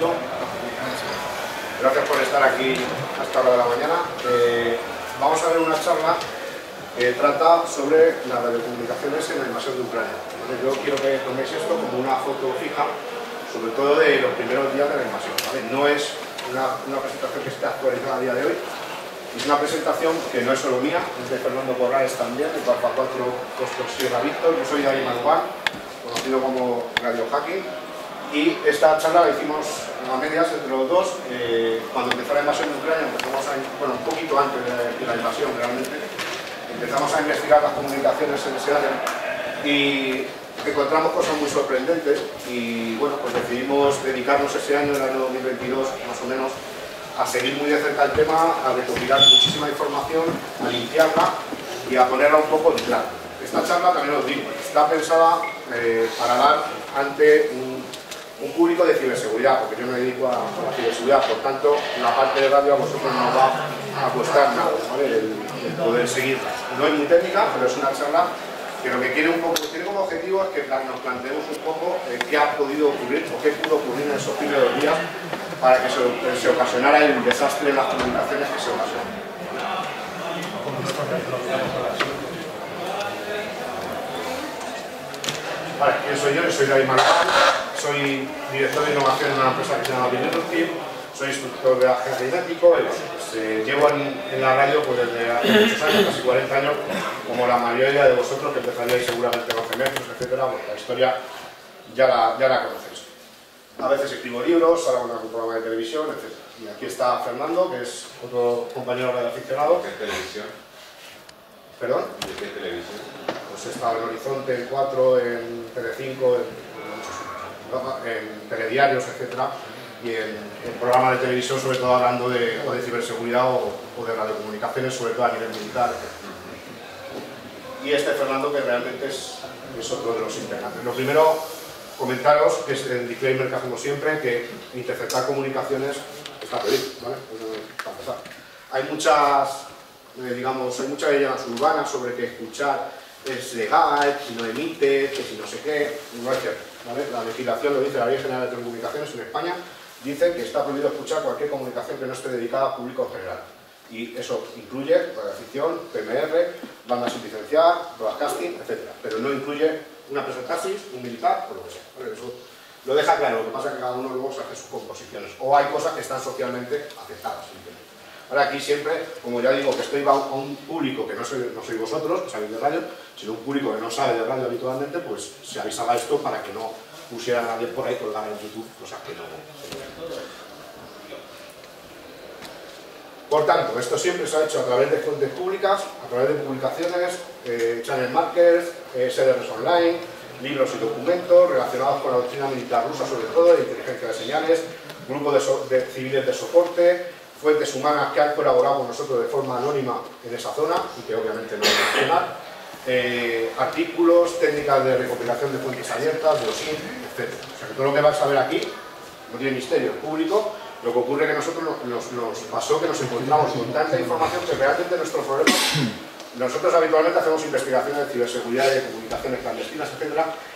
mundo. Gracias por estar aquí a esta hora de la mañana. Vamos a ver una charla que trata sobre las telecomunicaciones en la invasión de Ucrania. ¿Vale? Yo quiero que toméis esto como una foto fija, sobre todo de los primeros días de la invasión. ¿Vale? No es una presentación que esté actualizada a día de hoy. Es una presentación que no es solo mía, es de Fernando Corrales también, de Palpa 4 Construcción a Víctor. Yo soy David Marugán, conocido como Radio Hacking. Y esta charla la hicimos a medias entre los dos. Cuando empezó la invasión de Ucrania, empezamos a, bueno, un poquito antes de la invasión realmente, empezamos a investigar las comunicaciones en ese área y encontramos cosas muy sorprendentes. Y bueno, pues decidimos dedicarnos ese año, el año 2022 más o menos, a seguir muy de cerca el tema, a recopilar muchísima información, a limpiarla y a ponerla un poco en claro. Esta charla, también os digo, está pensada para dar ante un público de ciberseguridad, porque yo me dedico a la ciberseguridad, por tanto, la parte de radio a vosotros no va a costar nada, ¿vale? El poder seguirla. No es muy técnica, pero es una charla que lo que quiere un poco, tiene como objetivo es que nos planteemos un poco qué ha podido ocurrir o qué pudo ocurrir en esos primeros días para que se ocasionara el desastre de las comunicaciones que se ocasionó. Vale, ¿quién soy yo? Yo soy David Marugán, soy director de innovación en una empresa que se llama Binetro Team, soy instructor de agencia didáctico, llevo en la radio pues, desde hace muchos años, casi 40 años, como la mayoría de vosotros, que empezaréis seguramente con gemelos, etcétera, porque la historia ya la conocéis. A veces escribo libros, ahora con algún programa de televisión, etc. Y aquí está Fernando, que es otro compañero radioaficionado. ¿De televisión? ¿Perdón? ¿De qué televisión? Pues está en Horizonte, en 4, en Tele5, en telediarios, etc. Y en programas de televisión, sobre todo hablando de ciberseguridad o de radiocomunicaciones, sobre todo a nivel militar, etc. Y este Fernando, que realmente es otro de los integrantes. Lo primero, comentaros, que es el disclaimer que hacemos siempre, que interceptar comunicaciones está prohibido, ¿vale? Para empezar. Hay muchas, digamos, hay muchas leyendas urbanas sobre que escuchar es legal, que si no emite, que si no sé qué, no es cierto, ¿vale? La legislación lo dice, la Ley General de Telecomunicaciones en España, dice que está prohibido escuchar cualquier comunicación que no esté dedicada a público en general. Y eso incluye radioafición, PMR, bandas sin licenciar, broadcasting, etc. Pero no incluye una empresa de taxis, un militar, o lo que sea. Bueno, eso lo deja claro, lo que pasa es que cada uno luego hace sus composiciones. O hay cosas que están socialmente aceptadas. Ahora aquí siempre, como ya digo, que estoy a un público que no soy vosotros, que sabéis de radio, sino un público que no sabe de radio habitualmente, pues se avisaba esto para que no pusiera nadie por ahí colgada en YouTube, cosas que no. Por tanto, esto siempre se ha hecho a través de fuentes públicas, a través de publicaciones, channel markers, SDRs online, libros y documentos relacionados con la doctrina militar rusa, sobre todo, de inteligencia de señales, grupos de civiles de soporte, fuentes humanas que han colaborado con nosotros de forma anónima en esa zona y que obviamente no van a mencionar, artículos, técnicas de recopilación de fuentes abiertas, de OSINT, etc. O sea que todo lo que vais a ver aquí no tiene misterio, es público. Lo que ocurre es que nosotros nos pasó que nos encontramos con tanta información que realmente nuestro problema. Nosotros habitualmente hacemos investigaciones de ciberseguridad, de comunicaciones clandestinas, etc.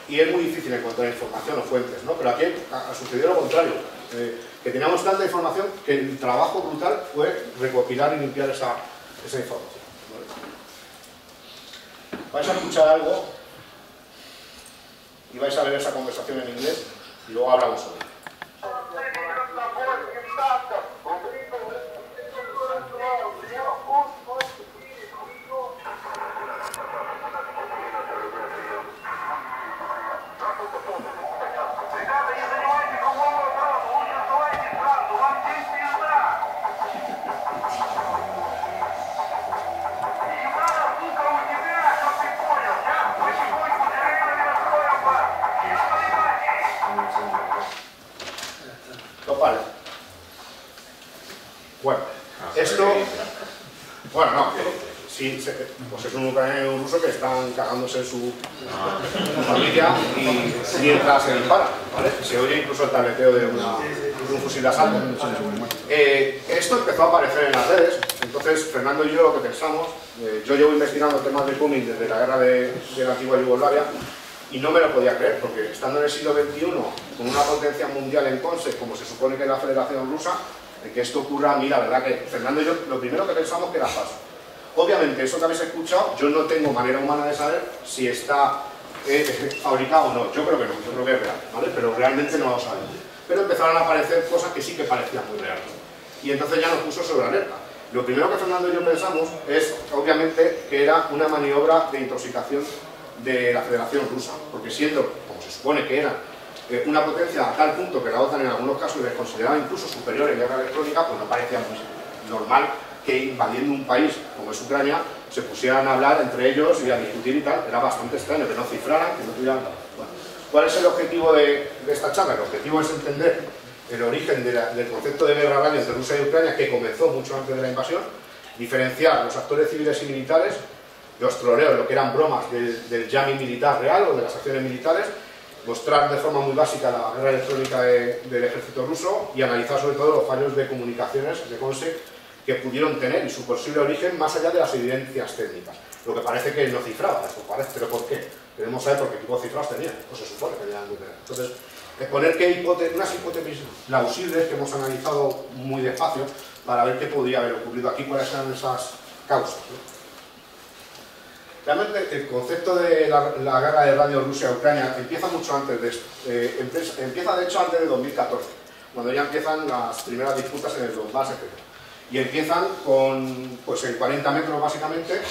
Y es muy difícil encontrar información o fuentes, ¿no? Pero aquí sucedió lo contrario. Que teníamos tanta información que el trabajo brutal fue recopilar y limpiar esa información. Vais a escuchar algo y vais a ver esa conversación en inglés y luego hablamos sobre ello. Pues es un ucraniano y un ruso que están cagándose en su familia y mientras se dispara, ¿vale? Se oye incluso el tableteo de un fusil de asalto. Esto empezó a aparecer en las redes, entonces Fernando y yo lo que pensamos, yo llevo investigando temas de cómic desde la guerra de la antigua Yugoslavia Y no me lo podía creer, porque estando en el siglo XXI, con una potencia mundial en COMSEC, como se supone que es la Federación Rusa, de que esto ocurra, a mí la verdad que Fernando y yo, lo primero que pensamos que era falso. Obviamente, eso que habéis escuchado, yo no tengo manera humana de saber si está fabricado o no. Yo creo que no, yo creo que es real, ¿vale? Pero realmente no lo sabemos. Pero empezaron a aparecer cosas que sí que parecían muy reales. Y entonces ya nos puso sobre alerta. Lo primero que Fernando y yo pensamos es, obviamente, que era una maniobra de intoxicación de la Federación Rusa, porque siendo, como se supone que era, una potencia a tal punto que la OTAN en algunos casos les consideraba incluso superior en guerra electrónica, pues no parecía muy normal que invadiendo un país como es Ucrania se pusieran a hablar entre ellos y a discutir y tal. Era bastante extraño que no cifraran, que no tuvieran... Bueno, ¿cuál es el objetivo de esta charla? El objetivo es entender el origen del concepto de guerra de Rusia y Ucrania, que comenzó mucho antes de la invasión, diferenciar los actores civiles y militares, los troleos, lo que eran bromas del jamming militar real o de las acciones militares, mostrar de forma muy básica la guerra electrónica del ejército ruso y analizar sobre todo los fallos de comunicaciones de COMSEC que pudieron tener y su posible origen más allá de las evidencias técnicas. Lo que parece que no cifraba, parece, pero ¿por qué? Queremos saber por qué tipo de cifras tenían, pues se supone que tenían que tener. Entonces, exponer unas hipótesis plausibles que hemos analizado muy despacio para ver qué podría haber ocurrido aquí, cuáles eran esas causas, ¿no? Realmente el concepto de la guerra de radio Rusia-Ucrania empieza mucho antes de esto. Empieza de hecho antes de 2014, cuando ya empiezan las primeras disputas en el Donbass, etc. Y empiezan con, pues en 40 metros básicamente,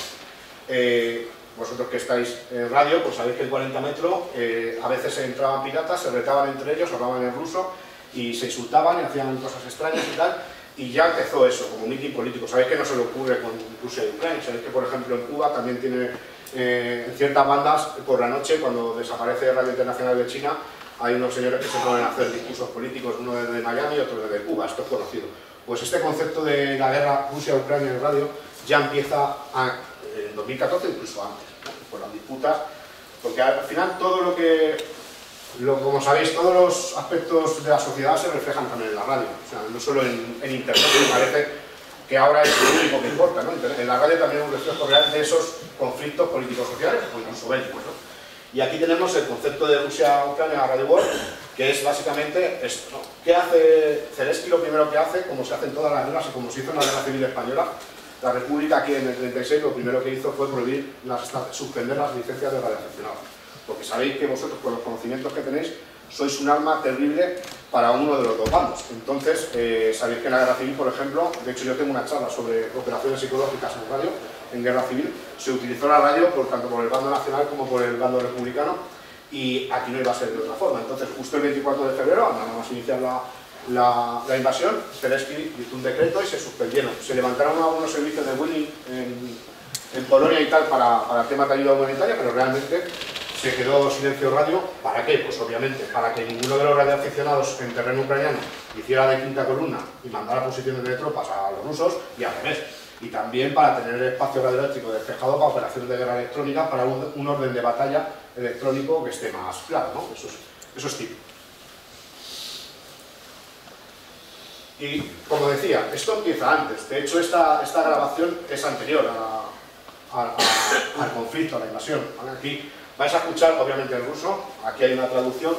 vosotros que estáis en radio, pues sabéis que en 40 metros a veces se entraban piratas, se retaban entre ellos, hablaban en ruso y se insultaban y hacían cosas extrañas y tal. Y ya empezó eso, como mitin político. Sabéis que no se le ocurre con Rusia y Ucrania. Sabéis que, por ejemplo, en Cuba también tiene ciertas bandas por la noche, cuando desaparece Radio Internacional de China, hay unos señores que se ponen a hacer discursos políticos, uno desde Miami y otro desde Cuba. Esto es conocido. Pues este concepto de la guerra Rusia-Ucrania en radio ya empieza en 2014, incluso antes, ¿no? Por las disputas. Porque al final todo lo que... como sabéis, todos los aspectos de la sociedad se reflejan también en la radio, o sea, no solo en Internet, que parece que ahora es lo único que importa, ¿no? En la radio también es un reflejo real de esos conflictos políticos sociales, pues incluso bélicos, ¿no? Y aquí tenemos el concepto de Rusia-Ucrania Radio War, que es básicamente esto, ¿no? ¿Qué hace Zelensky? Lo primero que hace, como se hace en todas las guerras y como se hizo en la Guerra Civil Española, la República aquí en el 36 lo primero que hizo fue prohibir, suspender las licencias de radioaficionados. Porque sabéis que vosotros, con los conocimientos que tenéis, sois un arma terrible para uno de los dos bandos. Entonces, sabéis que en la guerra civil, por ejemplo, de hecho yo tengo una charla sobre operaciones psicológicas en radio, en guerra civil, se utilizó la radio tanto por el bando nacional como por el bando republicano, y aquí no iba a ser de otra forma. Entonces, justo el 24 de febrero, nada más iniciar la invasión, Zelensky hizo un decreto y se suspendieron. Se levantaron algunos servicios de Winning en Polonia y tal para temas de ayuda humanitaria, pero realmente... se quedó silencio radio. ¿Para qué? Pues obviamente para que ninguno de los radioaficionados en terreno ucraniano hiciera de quinta columna y mandara posiciones de tropas a los rusos y al revés. Y también para tener el espacio radioeléctrico despejado para operaciones de guerra electrónica, para un orden de batalla electrónico que esté más claro, ¿no? Eso es típico. Y como decía, esto empieza antes. De hecho, esta grabación es anterior al conflicto, a la invasión. Aquí vais a escuchar, obviamente, el ruso. Aquí hay una traducción,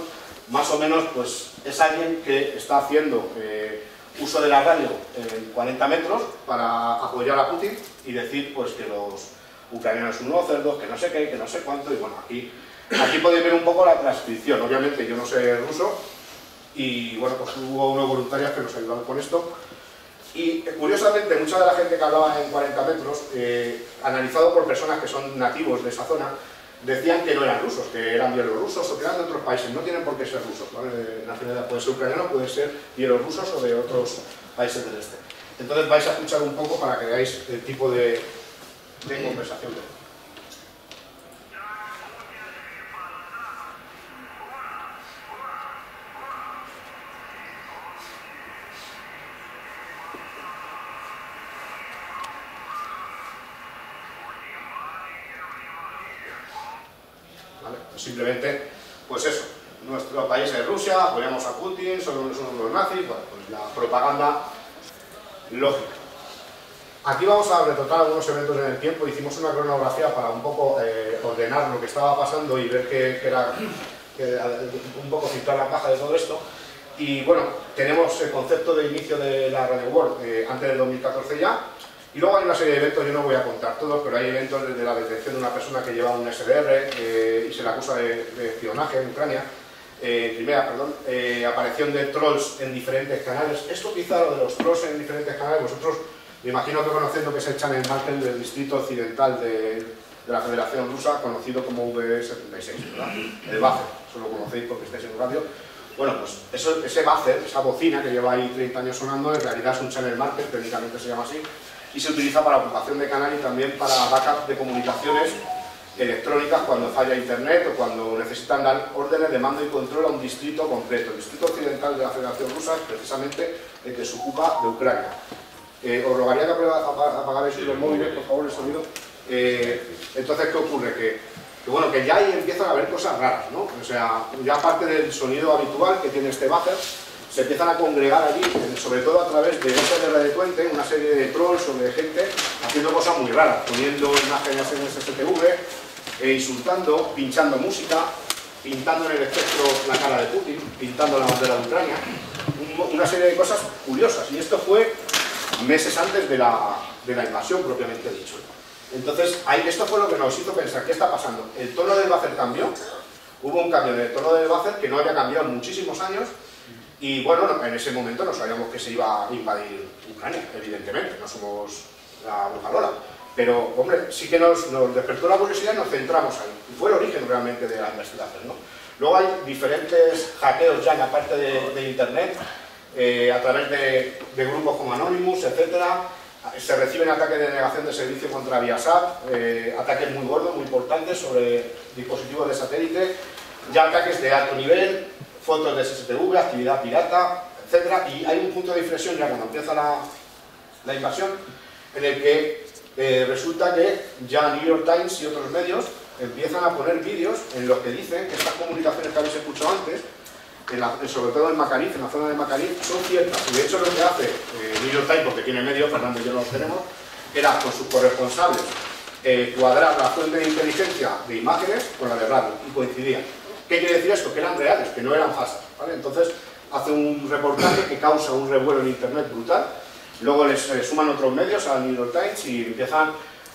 más o menos, pues es alguien que está haciendo uso de la radio en 40 metros para apoyar a Putin y decir, pues, que los ucranianos son unos cerdos, que no sé qué, que no sé cuánto, y bueno, aquí podéis ver un poco la transcripción. Obviamente yo no sé ruso y, bueno, pues hubo unos voluntarios que nos ayudaron con esto. Y curiosamente, mucha de la gente que hablaba en 40 metros, analizado por personas que son nativos de esa zona, decían que no eran rusos, que eran bielorrusos o que eran de otros países. No tienen por qué ser rusos, ¿vale? De nacionalidad, puede ser ucraniano, puede ser bielorrusos o de otros países del este. Entonces vais a escuchar un poco para que veáis el tipo de conversación. Simplemente, pues eso, nuestro país es Rusia, apoyamos a Putin, somos unos nazis, bueno, pues la propaganda lógica. Aquí vamos a retratar algunos eventos en el tiempo. Hicimos una cronografía para un poco ordenar lo que estaba pasando y ver qué era, un poco filtrar la caja de todo esto. Y bueno, tenemos el concepto de inicio de la Radio World antes del 2014 ya. Y luego hay una serie de eventos, yo no voy a contar todos, pero hay eventos desde la detención de una persona que lleva un SDR y se la acusa de espionaje en Ucrania, en Crimea, aparición de trolls en diferentes canales. Esto quizá lo de los trolls en diferentes canales, vosotros me imagino que conocéis lo que es el Channel Market del distrito occidental de la Federación Rusa, conocido como VB76, ¿verdad? El buzzer, eso lo conocéis porque estáis en radio. Bueno, pues ese buzzer, esa bocina que lleva ahí 30 años sonando, en realidad es un Channel Market, técnicamente se llama así, y se utiliza para ocupación de canal y también para backup de comunicaciones electrónicas cuando falla internet o cuando necesitan dar órdenes de mando y control a un distrito concreto. El distrito occidental de la Federación Rusa es precisamente el que se ocupa de Ucrania. Os rogaría que apagarais los móviles, por favor, el sonido. Entonces, ¿qué ocurre? Que ya ahí empiezan a haber cosas raras, ¿no? O sea, ya aparte del sonido habitual que tiene este buzzer, se empiezan a congregar allí, sobre todo a través de SDR-Twente, una serie de trolls sobre gente haciendo cosas muy raras, poniendo imágenes en SSTV, insultando, pinchando música, pintando en el espectro la cara de Putin, pintando la bandera de Ucrania, una serie de cosas curiosas. Y esto fue meses antes de la invasión propiamente dicho. Entonces, esto fue lo que nos hizo pensar, ¿qué está pasando? El tono del buzzer cambió, hubo un cambio en el tono del buzzer que no había cambiado en muchísimos años. Y bueno, en ese momento no sabíamos que se iba a invadir Ucrania, evidentemente, no somos la Motorola. Pero, hombre, sí que nos despertó la curiosidad y nos centramos ahí. Y fue el origen realmente de la investigación, ¿no? Luego hay diferentes hackeos ya en la parte de internet, a través de grupos como Anonymous, etcétera. Se reciben ataques de negación de servicio contra Viasat, ataques muy gordos, muy importantes sobre dispositivos de satélite, ya ataques de alto nivel, fotos de SSTV, actividad pirata, etcétera, y hay un punto de inflexión ya cuando empieza la invasión en el que resulta que ya New York Times y otros medios empiezan a poner vídeos en los que dicen que estas comunicaciones que habéis escuchado antes, sobre todo en Macariz, en la zona de Macariz, son ciertas. Y de hecho lo que hace New York Times, porque tiene medios, Fernando y yo los tenemos, era con sus corresponsables cuadrar la fuente de inteligencia de imágenes con la de radio y coincidían. ¿Qué quiere decir esto? Que eran reales, que no eran falsas, ¿vale? Entonces hace un reportaje que causa un revuelo en internet brutal. Luego les suman otros medios al New York Times y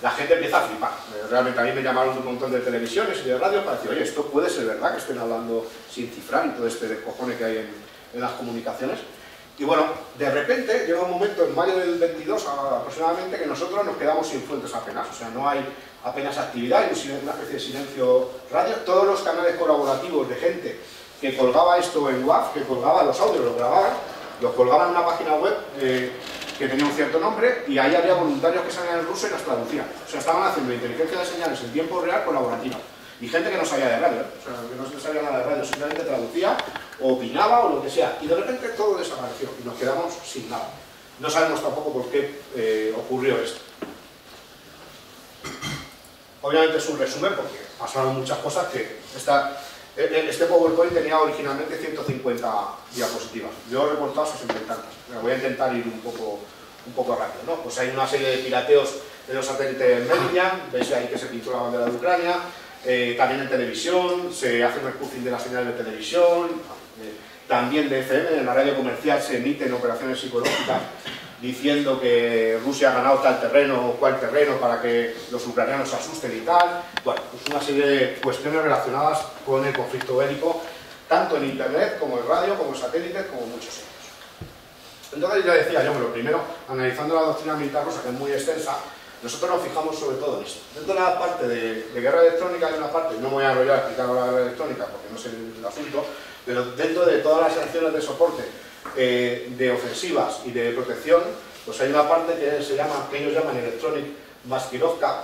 la gente empieza a flipar. Realmente a mí me llamaron de un montón de televisiones y de radio para decir, oye, esto puede ser verdad que estén hablando sin cifrar y todo este descojone que hay en las comunicaciones. Y bueno, de repente llega un momento en mayo del 22 aproximadamente que nosotros nos quedamos sin fuentes apenas, o sea, no hay apenas actividad, hay una especie de silencio radio. Todos los canales colaborativos de gente que colgaba esto en WAF, que colgaba los audios, los grababan, los colgaban en una página web que tenía un cierto nombre y ahí había voluntarios que sabían el ruso y las traducían. O sea, estaban haciendo inteligencia de señales en tiempo real colaborativa. Y gente que no sabía de radio, o sea, que no sabía nada de radio, simplemente traducía, opinaba o lo que sea. Y de repente todo desapareció y nos quedamos sin nada. No sabemos tampoco por qué ocurrió esto. Obviamente es un resumen porque pasaron muchas cosas que... Este PowerPoint tenía originalmente 150 diapositivas. Yo he reportado 60 y tantas. Me voy a intentar ir un poco rápido, ¿no? Pues hay una serie de pirateos de los satélites Meridian, veis ahí que se pintó la bandera de Ucrania. También en televisión, se hace un spoofing de las señales de televisión, también de FM, en la radio comercial se emiten operaciones psicológicas diciendo que Rusia ha ganado tal terreno o cual terreno para que los ucranianos se asusten y tal. Bueno, pues una serie de cuestiones relacionadas con el conflicto bélico, tanto en internet como en radio, como en satélites, como en muchos otros. Entonces ya decía yo, pero primero, analizando la doctrina militar rusa, que es muy extensa, nosotros nos fijamos sobre todo en eso. Dentro de la parte de guerra electrónica hay una parte, no voy a enrollar explicando la guerra electrónica porque no es el asunto, pero dentro de todas las acciones de soporte, de ofensivas y de protección, pues hay una parte que ellos llaman Electronic Maskirovka,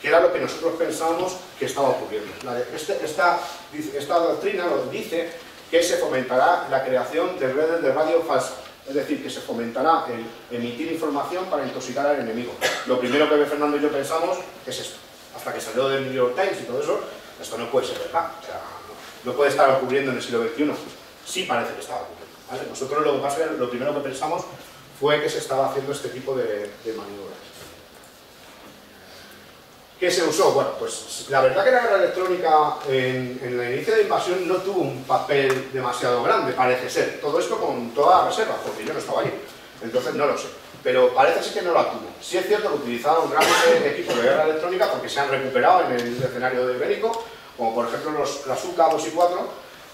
que era lo que nosotros pensábamos que estaba ocurriendo. Esta doctrina nos dice que se fomentará la creación de redes de radio falsas. Es decir, que se fomentará el emitir información para intoxicar al enemigo. Lo primero que Fernando y yo pensamos es esto. Hasta que salió del New York Times y todo eso, esto no puede ser verdad. O sea, no puede estar ocurriendo en el siglo XXI. Sí parece que estaba ocurriendo, ¿vale? Nosotros lo primero que pensamos fue que se estaba haciendo este tipo de maniobras. ¿Qué se usó? Bueno, pues la verdad que la guerra electrónica en el inicio de invasión no tuvo un papel demasiado grande, parece ser. Todo esto con toda reserva, porque yo no estaba allí, entonces no lo sé. Pero parece ser que no la tuvo. Sí es cierto que utilizaron grandes equipos de guerra electrónica porque se han recuperado en el escenario bélico, como por ejemplo las UK 2 y 4.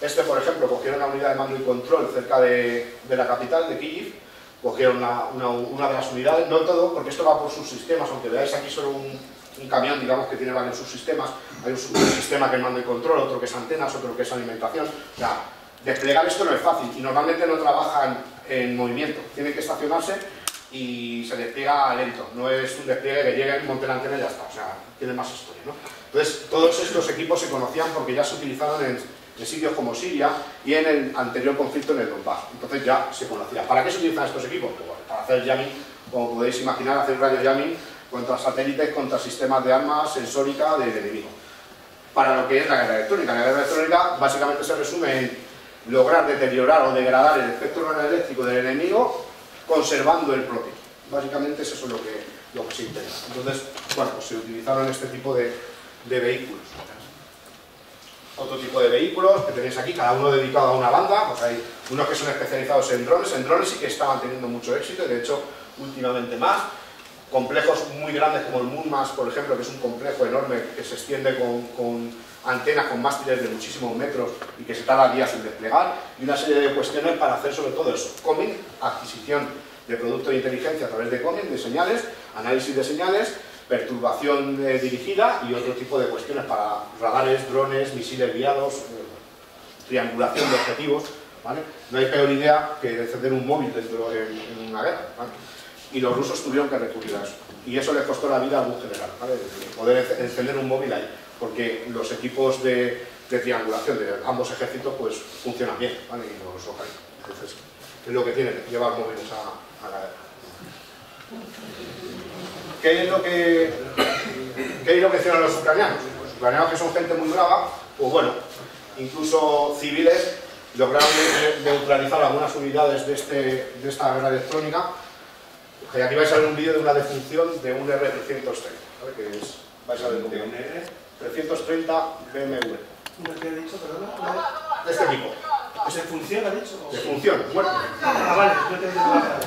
Este, por ejemplo, cogieron una unidad de mando y control cerca de la capital, de Kyiv. Cogieron una de las unidades, no todo, porque esto va por subsistemas, aunque veáis aquí solo un camión, digamos, que tiene varios subsistemas. Hay un subsistema que es mando y control, otro que es antenas, otro que es alimentación. O sea, desplegar esto no es fácil y normalmente no trabajan en movimiento, tienen que estacionarse y se despliega lento, no es un despliegue que llegue, monte la antena y ya está. O sea, tiene más historia, ¿no? Entonces, todos estos equipos se conocían porque ya se utilizaron en sitios como Siria y en el anterior conflicto en el Donbass. Entonces ya se conocía. ¿Para qué se utilizan estos equipos? Pues, bueno, para hacer jamming, como podéis imaginar, hacer radio jamming contra satélites, contra sistemas de armas sensórica del enemigo. Para lo que es la guerra electrónica. La guerra electrónica básicamente se resume en lograr deteriorar o degradar el espectro radioeléctrico del enemigo conservando el propio. Básicamente eso es lo que se intenta. Entonces, bueno, pues se utilizaron este tipo de vehículos. Otro tipo de vehículos que tenéis aquí, cada uno dedicado a una banda. Pues hay unos que son especializados en drones y que estaban teniendo mucho éxito, y de hecho últimamente más. Complejos muy grandes como el Murmansk, por ejemplo, que es un complejo enorme que se extiende con antenas, con mástiles de muchísimos metros y que se tarda días en desplegar, y una serie de cuestiones para hacer sobre todo eso. Combing, adquisición de productos de inteligencia a través de combing, de señales, análisis de señales, perturbación dirigida y otro tipo de cuestiones para radares, drones, misiles guiados, triangulación de objetivos, ¿vale? No hay peor idea que encender un móvil dentro en una guerra, ¿vale? Y los rusos tuvieron que recurrir a eso. Y eso les costó la vida a un general, ¿vale? Poder encender un móvil ahí, porque los equipos de triangulación de ambos ejércitos pues funcionan bien, ¿vale? Y no los ojan. Entonces, es lo que tienen, llevar móviles a la guerra. ¿Qué es lo que hicieron los ucranianos? Los ucranianos, que son gente muy brava, pues bueno, incluso civiles, lograron neutralizar algunas unidades de esta guerra electrónica. Y aquí vais a ver un vídeo de una defunción de un R330, ¿vale? Que es, vais a ver un R330 BMW. ¿Qué he dicho, perdón? De este equipo. ¿Es de función, ha dicho? De función, muerto. Ah, vale, no te he dicho nada.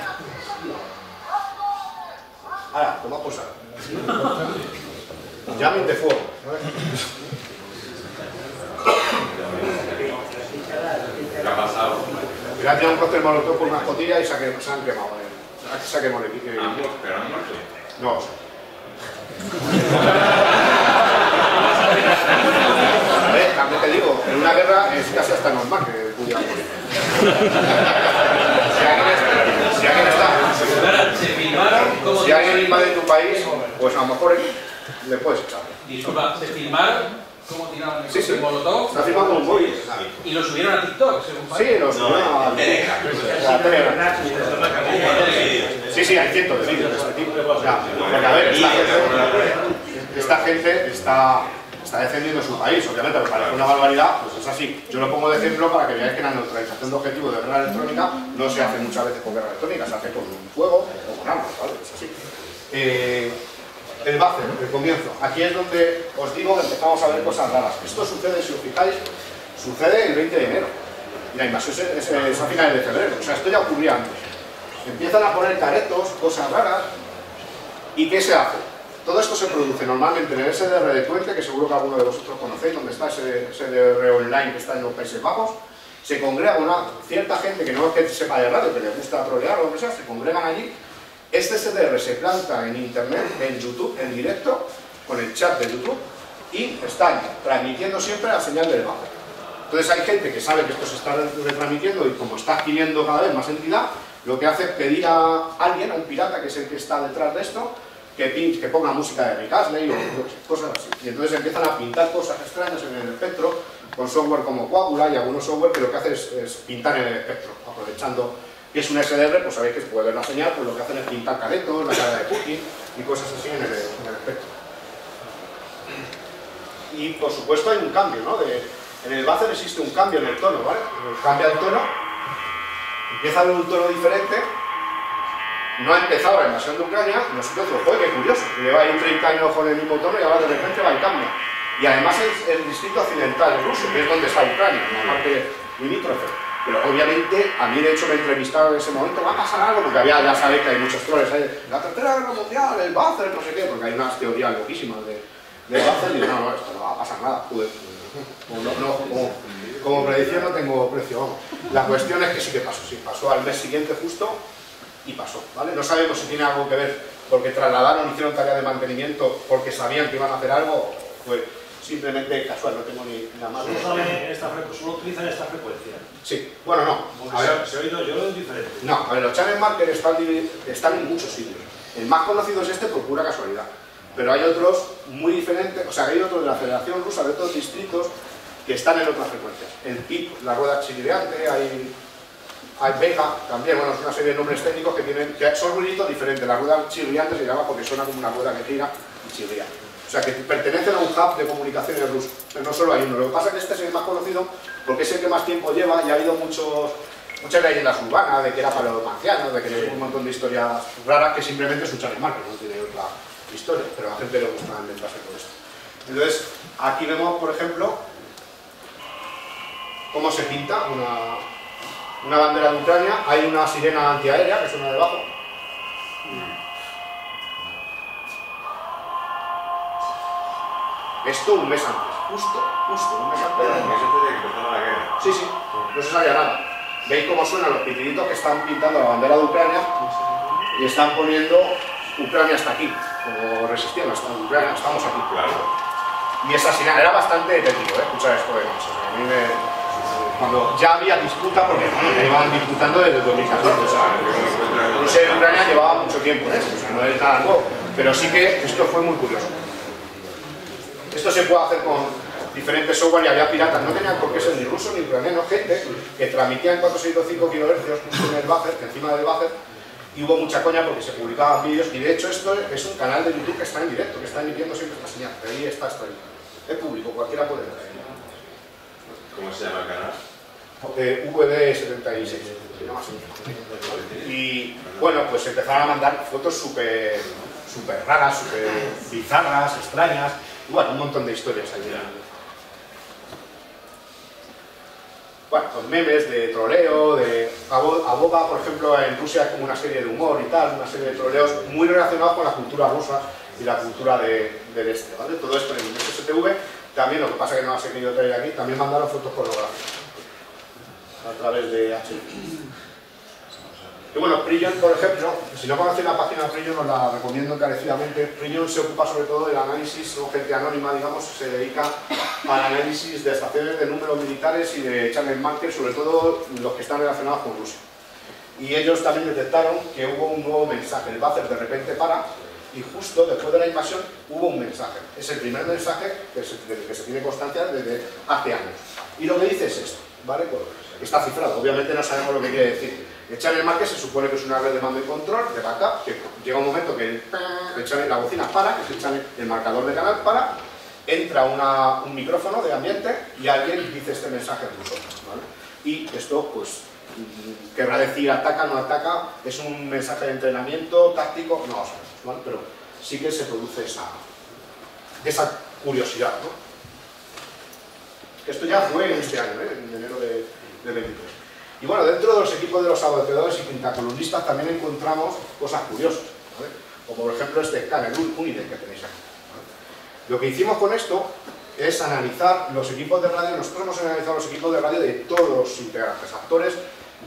Ahora, toma cosa. Llamen de fuego. ¿Qué ha pasado? Le han tirado un cóctel molotov con una escotilla y se han quemado. Saquemos el equipo. ¿Pero han muerto? No. A ver, también te digo, en una guerra es casi hasta normal que pudieran morir. Si alguien invade tu país, pues a lo mejor le puedes echar. Disculpa, ¿se filmaron cómo tiraban el molotov? Está filmando un móvil. ¿Y lo subieron a TikTok? Sí, lo subieron a TikTok. Sí, hay cientos de vídeos de este tipo. Porque a ver, esta gente está defendiendo su país, obviamente, porque parece una barbaridad, pues es así. Yo lo pongo de ejemplo para que veáis que la neutralización de objetivos de guerra electrónica no se hace muchas veces con guerra electrónica, se hace con un fuego o con armas, ¿vale? Es así. El buffer, el comienzo. Aquí es donde os digo que empezamos a ver cosas raras. Esto sucede, si os fijáis, sucede el 20 de enero. Y la invasión es a finales de febrero. O sea, esto ya ocurría antes. Empiezan a poner caretos, cosas raras. ¿Y qué se hace? Todo esto se produce normalmente en el SDR-Twente, que seguro que alguno de vosotros conocéis, donde está ese SDR online que está en los Países Bajos. Se congrega una cierta gente que no es que sepa de radio, que les gusta trolear o lo que sea, se congregan allí. Este SDR se planta en internet, en YouTube, en directo, con el chat de YouTube, y están transmitiendo siempre la señal del buffer. Entonces hay gente que sabe que esto se está retransmitiendo y como está adquiriendo cada vez más entidad, lo que hace es pedir a alguien, a un pirata, que es el que está detrás de esto, que ponga música de Rick Astley o cosas así. Y entonces empiezan a pintar cosas extrañas en el espectro con software como Coagula y algunos software que lo que hacen es pintar en el espectro. Aprovechando que es un SDR, pues sabéis que se puede ver la señal, pues lo que hacen es pintar caretos, la cara de Putin y cosas así en el espectro. Y por supuesto hay un cambio, ¿no? En el buzzer existe un cambio en el tono, ¿vale? Cambia el tono, empieza a ver un tono diferente. no ha empezado la invasión de Ucrania y nosotros, joder, qué curioso, lleva ahí 30 años con el mismo tono y ahora de repente va y cambia. Y además es el distrito occidental ruso, que es donde está Ucrania, en la parte limítrofe. Pero obviamente, a mí de hecho me entrevistaron en ese momento, va a pasar algo, porque había, ya sabéis que hay muchos troles, la tercera guerra mundial, el buzzer, no sé qué, porque hay unas teorías loquísimas de buzzer, y digo, no, no, esto no va a pasar nada, joder. Como predicción no tengo precio, vamos. La cuestión es que sí que pasó, sí, pasó al mes siguiente justo, y pasó, ¿vale? No sabemos si tiene algo que ver, porque trasladaron, hicieron tarea de mantenimiento, porque sabían que iban a hacer algo, fue simplemente casual, no tengo ni nada más. ¿Solo utilizan esta frecuencia? Sí, bueno, no. A ver, se ha oído yo lo diferente. No, a ver, los channel markers están en muchos sitios. El más conocido es este por pura casualidad. Pero hay otros muy diferentes, o sea, hay otros de la Federación Rusa, de otros distritos, que están en otras frecuencias. El PIP, la rueda chirriante, hay Vega también, bueno, es una serie de nombres técnicos que tienen, que son ruiditos diferentes. La rueda chirriante se llama porque suena como una rueda que gira y chirría. O sea, que pertenecen a un hub de comunicaciones ruso, pero no solo hay uno. Lo que pasa es que este es el más conocido porque es el que más tiempo lleva y ha habido muchas leyendas urbanas de que era para los marcianos, de que hay un montón de historias raras que simplemente es un channel marker, no tiene otra historia, pero a la gente le gusta inventarse todo esto. Entonces, aquí vemos, por ejemplo, cómo se pinta una bandera de Ucrania. Hay una sirena antiaérea que suena debajo. Esto un mes antes, justo un mes antes de que empezara la guerra. Sí, no se sabía nada. Veis cómo suenan los pitiditos que están pintando la bandera de Ucrania y están poniendo Ucrania hasta aquí, como resistiendo hasta Ucrania, estamos aquí. Claro. Y esa sirena era bastante técnico, escuchar esto de noche. A mí cuando ya había disputa, porque ya llevaban disputando desde 2014, o sea, Rusia y Ucrania llevaba mucho tiempo, o sea, no es nada nuevo, pero sí que esto fue muy curioso. Esto se puede hacer con diferentes software y había piratas, no tenían por qué ser ni rusos ni ucranianos, gente que transmitía en 465 kHz en el buffer, encima del buffer, y hubo mucha coña porque se publicaban vídeos, y de hecho esto es un canal de YouTube que está en directo, que está emitiendo siempre esta señal, ahí está, es público, cualquiera puede ver. ¿Cómo se llama el canal? VB76. Y bueno, pues empezaron a mandar fotos súper raras, súper bizarras, extrañas. Bueno, un montón de historias ahí. Bueno, con memes de troleo, de aboga, por ejemplo, en Rusia es como una serie de humor y tal, una serie de troleos muy relacionados con la cultura rusa y la cultura del este, ¿vale? Todo esto en el STV. También, lo que pasa es que no las he querido traer aquí, también mandaron fotos pornográficas a través de HF. Y bueno, Priyon, por ejemplo, si no conocéis la página Priyon, os la recomiendo encarecidamente. Priyon se ocupa sobre todo del análisis, son gente anónima, digamos, se dedica al análisis de estaciones de números militares y de channel markers, sobre todo los que están relacionados con Rusia. Y ellos también detectaron que hubo un nuevo mensaje, el buzzer de repente para, y justo después de la invasión hubo un mensaje. Es el primer mensaje que se tiene constancia desde hace años. Y lo que dice es esto, ¿vale? Pues está cifrado, obviamente no sabemos lo que quiere decir. El channel marker se supone que es una red de mando y control, de backup, que llega un momento que la bocina para, que el marcador de canal para, entra un micrófono de ambiente y alguien dice este mensaje en ruso, ¿vale? Y esto, pues, querrá decir ataca, no ataca, es un mensaje de entrenamiento, táctico, no lo sabemos, ¿vale? Pero sí que se produce esa curiosidad, ¿no? Esto ya fue en este año, en enero de 23. Y bueno, dentro de los equipos de los saboteadores y quintacolumnistas también encontramos cosas curiosas, ¿vale? Como por ejemplo este escáner Unidec que tenéis aquí, ¿vale? Lo que hicimos con esto es analizar los equipos de radio. Nosotros hemos analizado los equipos de radio de todos los integrantes, actores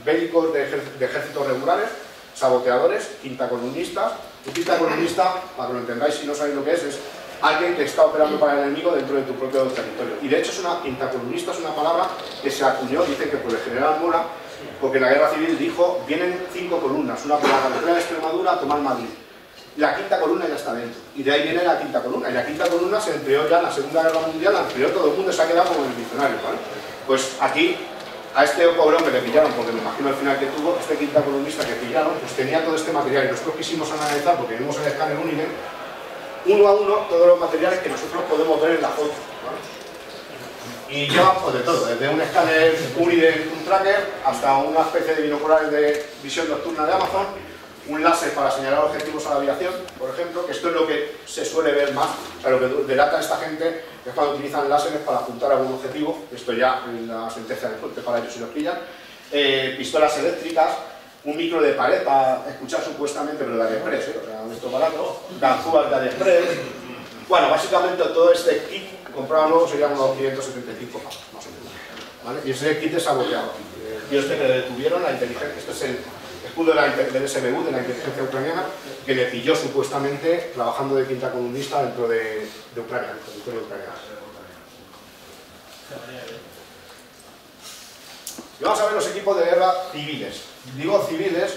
bélicos de ejércitos regulares, saboteadores, quintacolumnistas. Un quintacolumnista, para que lo entendáis si no sabéis lo que es alguien que está operando para el enemigo dentro de tu propio territorio. Y de hecho quintacolumnista es una palabra que se acuñó, dicen que por el general Mora, porque en la guerra civil dijo, vienen 5 columnas, una por la carretera de Extremadura a tomar Madrid. La quinta columna ya está dentro, y de ahí viene la quinta columna, y la quinta columna se empleó ya en la Segunda Guerra Mundial, la empleó todo el mundo, se ha quedado como en el diccionario, ¿vale? Pues aquí, a este pobre hombre que pillaron, porque me imagino el final que tuvo, este quinta columnista que pillaron, pues tenía todo este material, y nosotros quisimos analizar, porque vimos el escáner Unidec, uno a uno, todos los materiales que nosotros podemos ver en la foto, ¿vale? Y lleva pues de todo, desde un escáner Unidec, un tracker, hasta una especie de binoculares de visión nocturna de Amazon, un láser para señalar objetivos a la aviación, por ejemplo, que esto es lo que se suele ver más, o sea, lo que delata esta gente es cuando utilizan láseres para apuntar a algún objetivo, esto ya en la sentencia de corte para ellos si lo pillan, pistolas eléctricas, un micro de pared para escuchar supuestamente, pero de AliExpress, o sea, esto barato, ganzúas de AliExpress, bueno, básicamente todo este kit comprarlo serían unos 575 pavos, más o menos, ¿vale? Y ese kit es saboteado, y este que le detuvieron la inteligencia, este es el escudo del SBU, de la inteligencia ucraniana, que le pilló supuestamente trabajando de quinta columnista dentro de Ucrania, dentro del territorio ucraniano. Y vamos a ver los equipos de guerra civiles. Digo civiles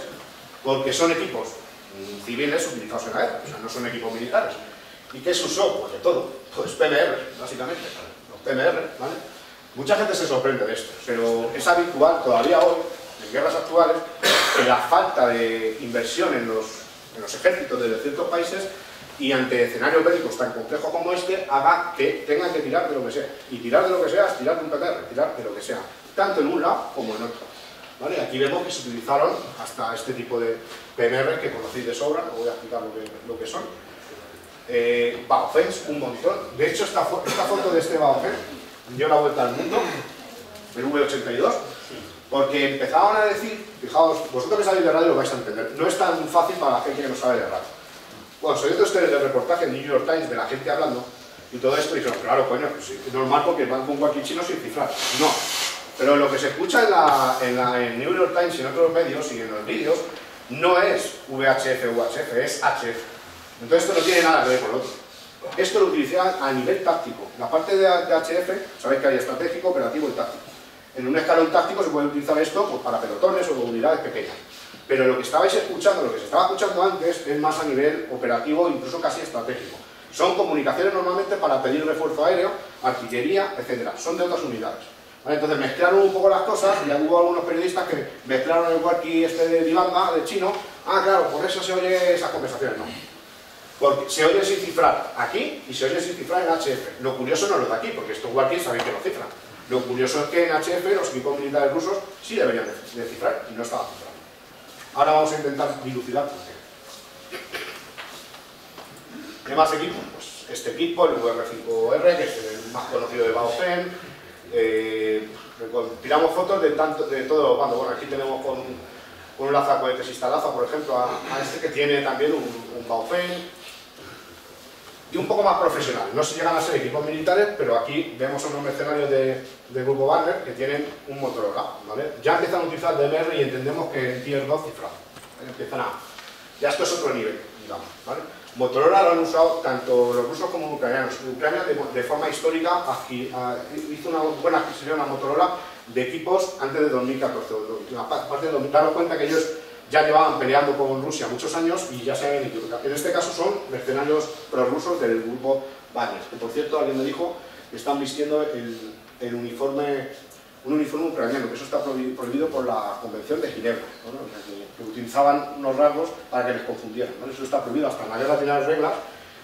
porque son equipos civiles utilizados en la guerra, o sea, no son equipos militares. ¿Y qué se usó? Pues de todo. Pues PMR, básicamente. Los PMR, ¿vale? Mucha gente se sorprende de esto, pero es habitual todavía hoy, en guerras actuales, que la falta de inversión en los ejércitos de ciertos países y ante escenarios bélicos tan complejos como este, haga que tengan que tirar de lo que sea. Y tirar de lo que sea es tirar de un PMR, tirar de lo que sea, tanto en un lado como en otro. ¿Vale? Aquí vemos que se utilizaron hasta este tipo de PMR que conocéis de sobra, os voy a explicar lo que son. Baofeng, un montón. De hecho, esta foto de este Baofeng dio la vuelta al mundo, el V82, porque empezaban a decir, fijaos, vosotros que sabéis de radio lo vais a entender, no es tan fácil para la gente que no sabe de radio. Bueno, saliendo ustedes del reportaje en New York Times de la gente hablando y todo esto, y dijeron, claro, coño, pues es normal porque van con cualquier chino sin cifrar. No, pero lo que se escucha en New York Times y en otros medios y en los vídeos no es VHF, UHF, es HF. Entonces esto no tiene nada que ver con lo otro. Esto lo utilizaban a nivel táctico. La parte de HF, sabéis que hay estratégico, operativo y táctico. En un escalón táctico se puede utilizar esto pues, para pelotones o unidades pequeñas. Pero lo que estabais escuchando, lo que se estaba escuchando antes, es más a nivel operativo, incluso casi estratégico. Son comunicaciones normalmente para pedir refuerzo aéreo, artillería, etc. Son de otras unidades. ¿Vale? Entonces mezclaron un poco las cosas, y ya hubo algunos periodistas que mezclaron el walkie este de Divanga, de chino. Ah, claro, por eso se oye esas conversaciones, no. Porque se oye sin cifrar aquí y se oye sin cifrar en HF. Lo curioso no es lo de aquí, porque estos walkies sabéis que no cifran. Lo curioso es que en HF los equipos militares rusos sí deberían de cifrar y no estaban cifrando. Ahora vamos a intentar dilucidar por qué. ¿Qué más equipos? Pues este equipo, el VR5R, que es el más conocido de Baofeng. Tiramos fotos de todos los bandos. Bueno, aquí tenemos con un lanzacohetes instalazo, por ejemplo, a este que tiene también un Baofeng. Y un poco más profesional, no se llegan a ser equipos militares, pero aquí vemos a unos mercenarios de grupo Wagner que tienen un Motorola, ¿vale? Ya empiezan a utilizar DMR y entendemos que en Tier 2 cifra, ¿vale? Empiezan a... ya esto es otro nivel, digamos, ¿vale? Motorola lo han usado tanto los rusos como los ucranianos. Ucrania de forma histórica hizo una buena adquisición a Motorola de equipos antes de 2014, aparte de daros cuenta que ellos ya llevaban peleando con Rusia muchos años y ya se habían equivocado. En este caso son mercenarios prorrusos del grupo Wagner, que por cierto alguien me dijo que están vistiendo un uniforme ucraniano, que eso está prohibido por la Convención de Ginebra, ¿no? que utilizaban unos rasgos para que les confundieran, ¿no? Eso está prohibido, hasta en la guerra tiene las reglas,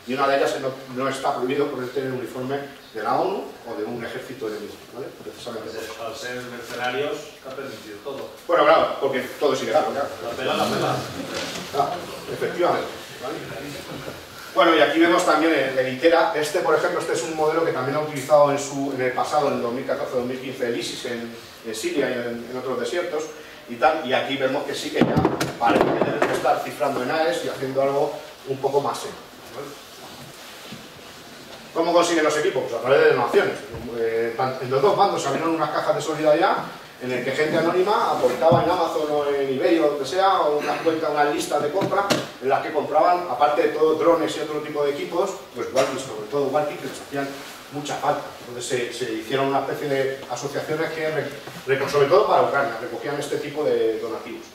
y una de ellas no está prohibido por tener un uniforme de la ONU o de un ejército enemigo, ¿vale? Precisamente al ser mercenarios está permitido todo. Bueno, claro, porque todo es ilegal, claro. La pela. Ah, efectivamente, ¿vale? Bueno, y aquí vemos también el Hytera. Este, por ejemplo, este es un modelo que también ha utilizado en el pasado, en 2014-2015, el ISIS en Siria y en otros desiertos y tal. Y aquí vemos que sí que ya parece que deben estar cifrando en AES y haciendo algo un poco más serio, ¿vale? ¿Cómo consiguen los equipos? Pues a través de donaciones. En los dos bandos se abrieron unas cajas de solidaridad en las que gente anónima aportaba en Amazon o en eBay o donde sea, o unas listas de compra en las que compraban, aparte de todo, drones y otro tipo de equipos, pues walkies, sobre todo walkies que les hacían mucha falta. Entonces se hicieron una especie de asociaciones que, sobre todo para Ucrania, recogían este tipo de donativos.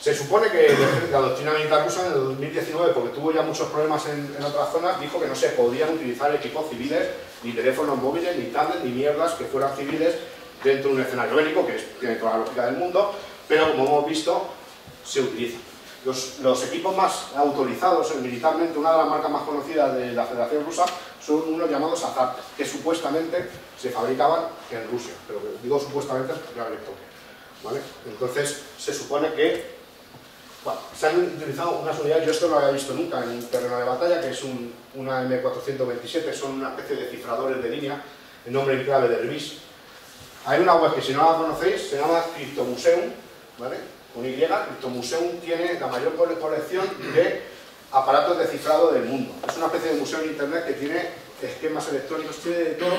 Se supone que la doctrina militar rusa en el 2019, porque tuvo ya muchos problemas en otras zonas, dijo que no se podían utilizar equipos civiles, ni teléfonos móviles, ni tablets, ni mierdas que fueran civiles dentro de un escenario bélico, que tiene toda la lógica del mundo, pero como hemos visto, se utilizan. Los equipos más autorizados militarmente, una de las marcas más conocidas de la Federación Rusa, son unos llamados Azart, que supuestamente se fabricaban en Rusia, pero digo supuestamente porque ¿vale? Entonces se supone que, bueno, se han utilizado unas unidades, yo esto no lo había visto nunca en terreno de batalla, que es una M427, son una especie de cifradores de línea, el nombre en clave del RVIS. Hay una web que si no la conocéis, se llama Cryptomuseum, ¿vale? Con Y. Cryptomuseum tiene la mayor colección de aparatos de cifrado del mundo. Es una especie de museo en internet que tiene esquemas electrónicos, tiene de todo,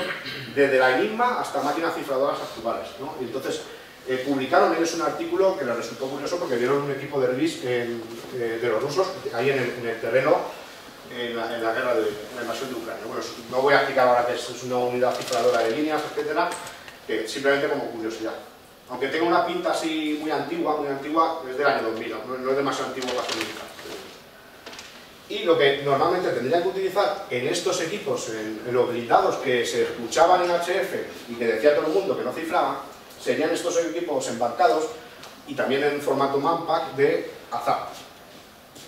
desde la Enigma hasta máquinas cifradoras actuales, ¿no? Y entonces publicaron ellos un artículo que les resultó curioso porque vieron un equipo de RVIS de los rusos ahí en el terreno, en la guerra en la invasión de Ucrania. Bueno, no voy a explicar ahora que es una unidad cifradora de líneas, etcétera, simplemente como curiosidad. Aunque tenga una pinta así muy antigua, es del año 2000, no es demasiado antiguo para ser militar. Y lo que normalmente tendrían que utilizar en estos equipos, en los blindados que se escuchaban en HF y que decía todo el mundo que no cifraban, serían estos equipos embarcados y también en formato manpack de Azart.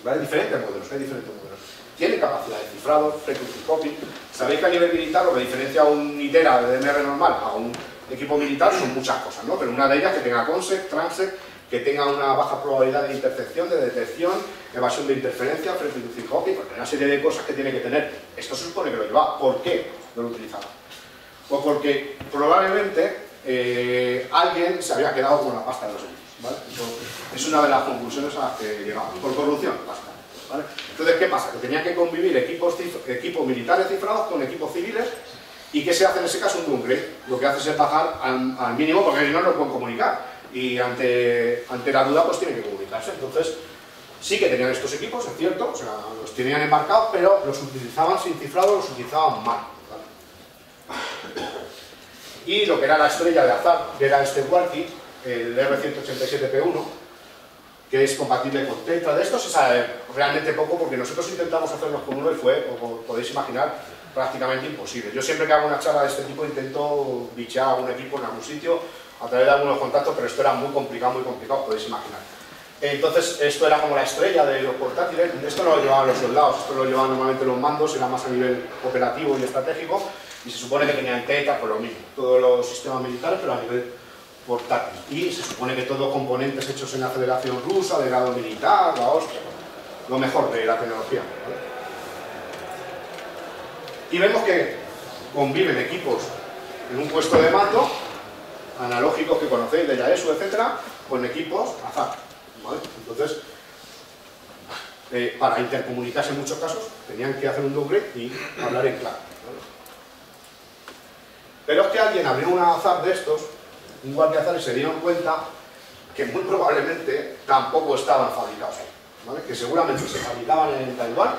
¿Vale? Diferentes modelos, hay diferentes modelos. Tienen capacidad de cifrado, frequency copy. Sabéis que a nivel militar lo que diferencia a un Hytera de DMR normal a un equipo militar son muchas cosas, ¿no? Pero una de ellas que tenga COMSEC, TRANSEC, que tenga una baja probabilidad de intercepción, de detección, evasión de interferencia, frequency copy, porque hay una serie de cosas que tiene que tener. Esto se supone que lo llevaba. ¿Por qué no lo utilizaba? Pues porque probablemente alguien se había quedado con la pasta de los servicios, ¿vale? Entonces, es una de las conclusiones a las que llegamos. Por corrupción, pasta, ¿vale? Entonces, ¿qué pasa? Que tenían que convivir equipos militares cifrados con equipos civiles. ¿Y qué se hace en ese caso? Un downgrade. Lo que hace es bajar al mínimo, porque si no, no pueden comunicar. Y ante la duda, pues tienen que comunicarse. Entonces, sí que tenían estos equipos, es cierto, o sea, los tenían embarcados, pero los utilizaban sin cifrado, los utilizaban mal, ¿vale? Y lo que era la estrella de Azart, que era este walkie, el R187P1, que es compatible con Tetra. De esto se sabe realmente poco porque nosotros intentamos hacernos con uno y fue, como podéis imaginar, prácticamente imposible. Yo siempre que hago una charla de este tipo intento bichear a un equipo en algún sitio a través de algunos contactos, pero esto era muy complicado, podéis imaginar. Entonces, esto era como la estrella de los portátiles. Esto no lo llevaban los soldados, esto lo llevaban normalmente los mandos, era más a nivel operativo y estratégico. Y se supone que tenían Tetra, por lo mismo, todos los sistemas militares, pero a nivel portátil. Y se supone que todos los componentes hechos en la Federación Rusa, de grado militar, la hostia, lo mejor de la tecnología, ¿vale? Y vemos que conviven equipos en un puesto de mando, analógicos que conocéis de Yaesu, etcétera, con equipos Azart, ¿vale? Entonces, para intercomunicarse en muchos casos, tenían que hacer un downgrade y hablar en clave, ¿vale? Pero es que alguien abrió un Azart de estos, un guardia Azart, y se dieron cuenta que muy probablemente tampoco estaban fabricados, ¿vale? Que seguramente se fabricaban en Taiwán,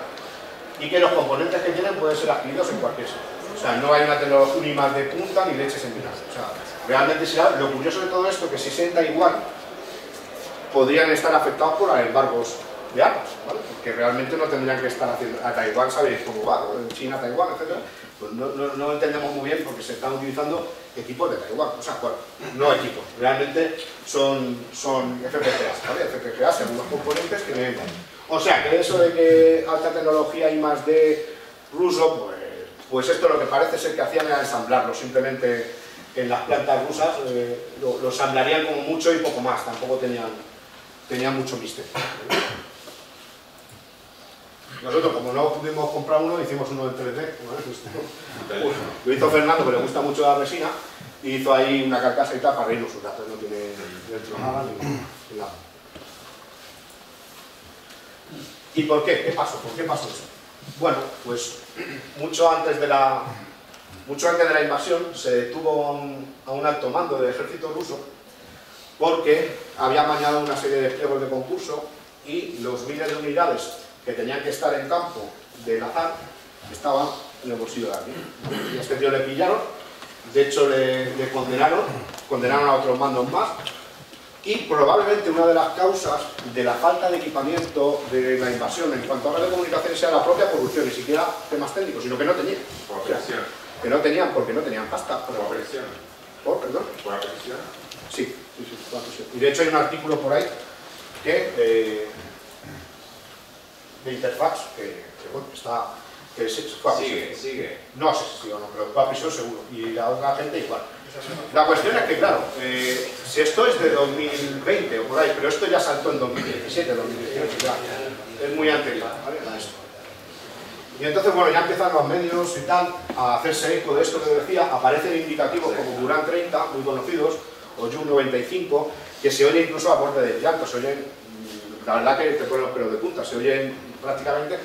y que los componentes que tienen pueden ser adquiridos en cualquier sitio. O sea, no hay una tecnología ni más de punta ni leches en vinagre. O sea, realmente será lo curioso de todo esto, que si se da igual, podrían estar afectados por embargos de armas, ¿vale? Porque realmente no tendrían que estar haciendo. A Taiwán sabéis cómo va, en China, Taiwán, etc. Pues no entendemos muy bien porque se están utilizando equipos de Taiwán. O sea, bueno, no equipos, realmente son FPGAs, ¿vale? FPGAs, algunos componentes que vienen. O sea, que eso de que alta tecnología y más de ruso, pues esto lo que parece ser que hacían era ensamblarlo, simplemente en las plantas rusas lo ensamblarían como mucho y poco más, tampoco tenían mucho misterio. Nosotros, como no pudimos comprar uno, hicimos uno en 3D, ¿vale? Bueno, lo hizo Fernando, que le gusta mucho la resina, y hizo ahí una carcasa y tal para reírnos un rato, no tiene dentro nada ni nada. ¿Y por qué? ¿Qué pasó? ¿Por qué pasó eso? Bueno, pues mucho antes de la invasión se detuvo a un alto mando del ejército ruso porque había amañado una serie de pliegos de concurso y los miles de unidades que tenían que estar en campo del Azart estaban en el bolsillo de alguien. Y a este tío le pillaron, de hecho le condenaron a otros mandos más. Y probablemente una de las causas de la falta de equipamiento de la invasión en cuanto a redes de comunicaciones sea la propia corrupción, ni siquiera temas técnicos, sino que no tenían. Por presión. Que no tenían porque no tenían pasta. Por presión. ¿Por perdón? Por presión. Sí, por presión. Y de hecho hay un artículo por ahí que de Interfax, que bueno, está que fue a prisión. Sigue. No sé si o no, pero fue a prisión seguro. Y la otra gente igual. La cuestión es que, claro, si esto es de 2020 o por ahí, pero esto ya saltó en 2017, 2018, ya. Es muy anterior, ¿vale? A esto. Y entonces, bueno, ya empiezan los medios y tal a hacerse eco de esto que decía. Aparecen indicativos como Durán 30, muy conocidos, o June 95, que se oye incluso a borde del llanto, se oyen, la verdad que te ponen los pelos de punta, se oyen prácticamente,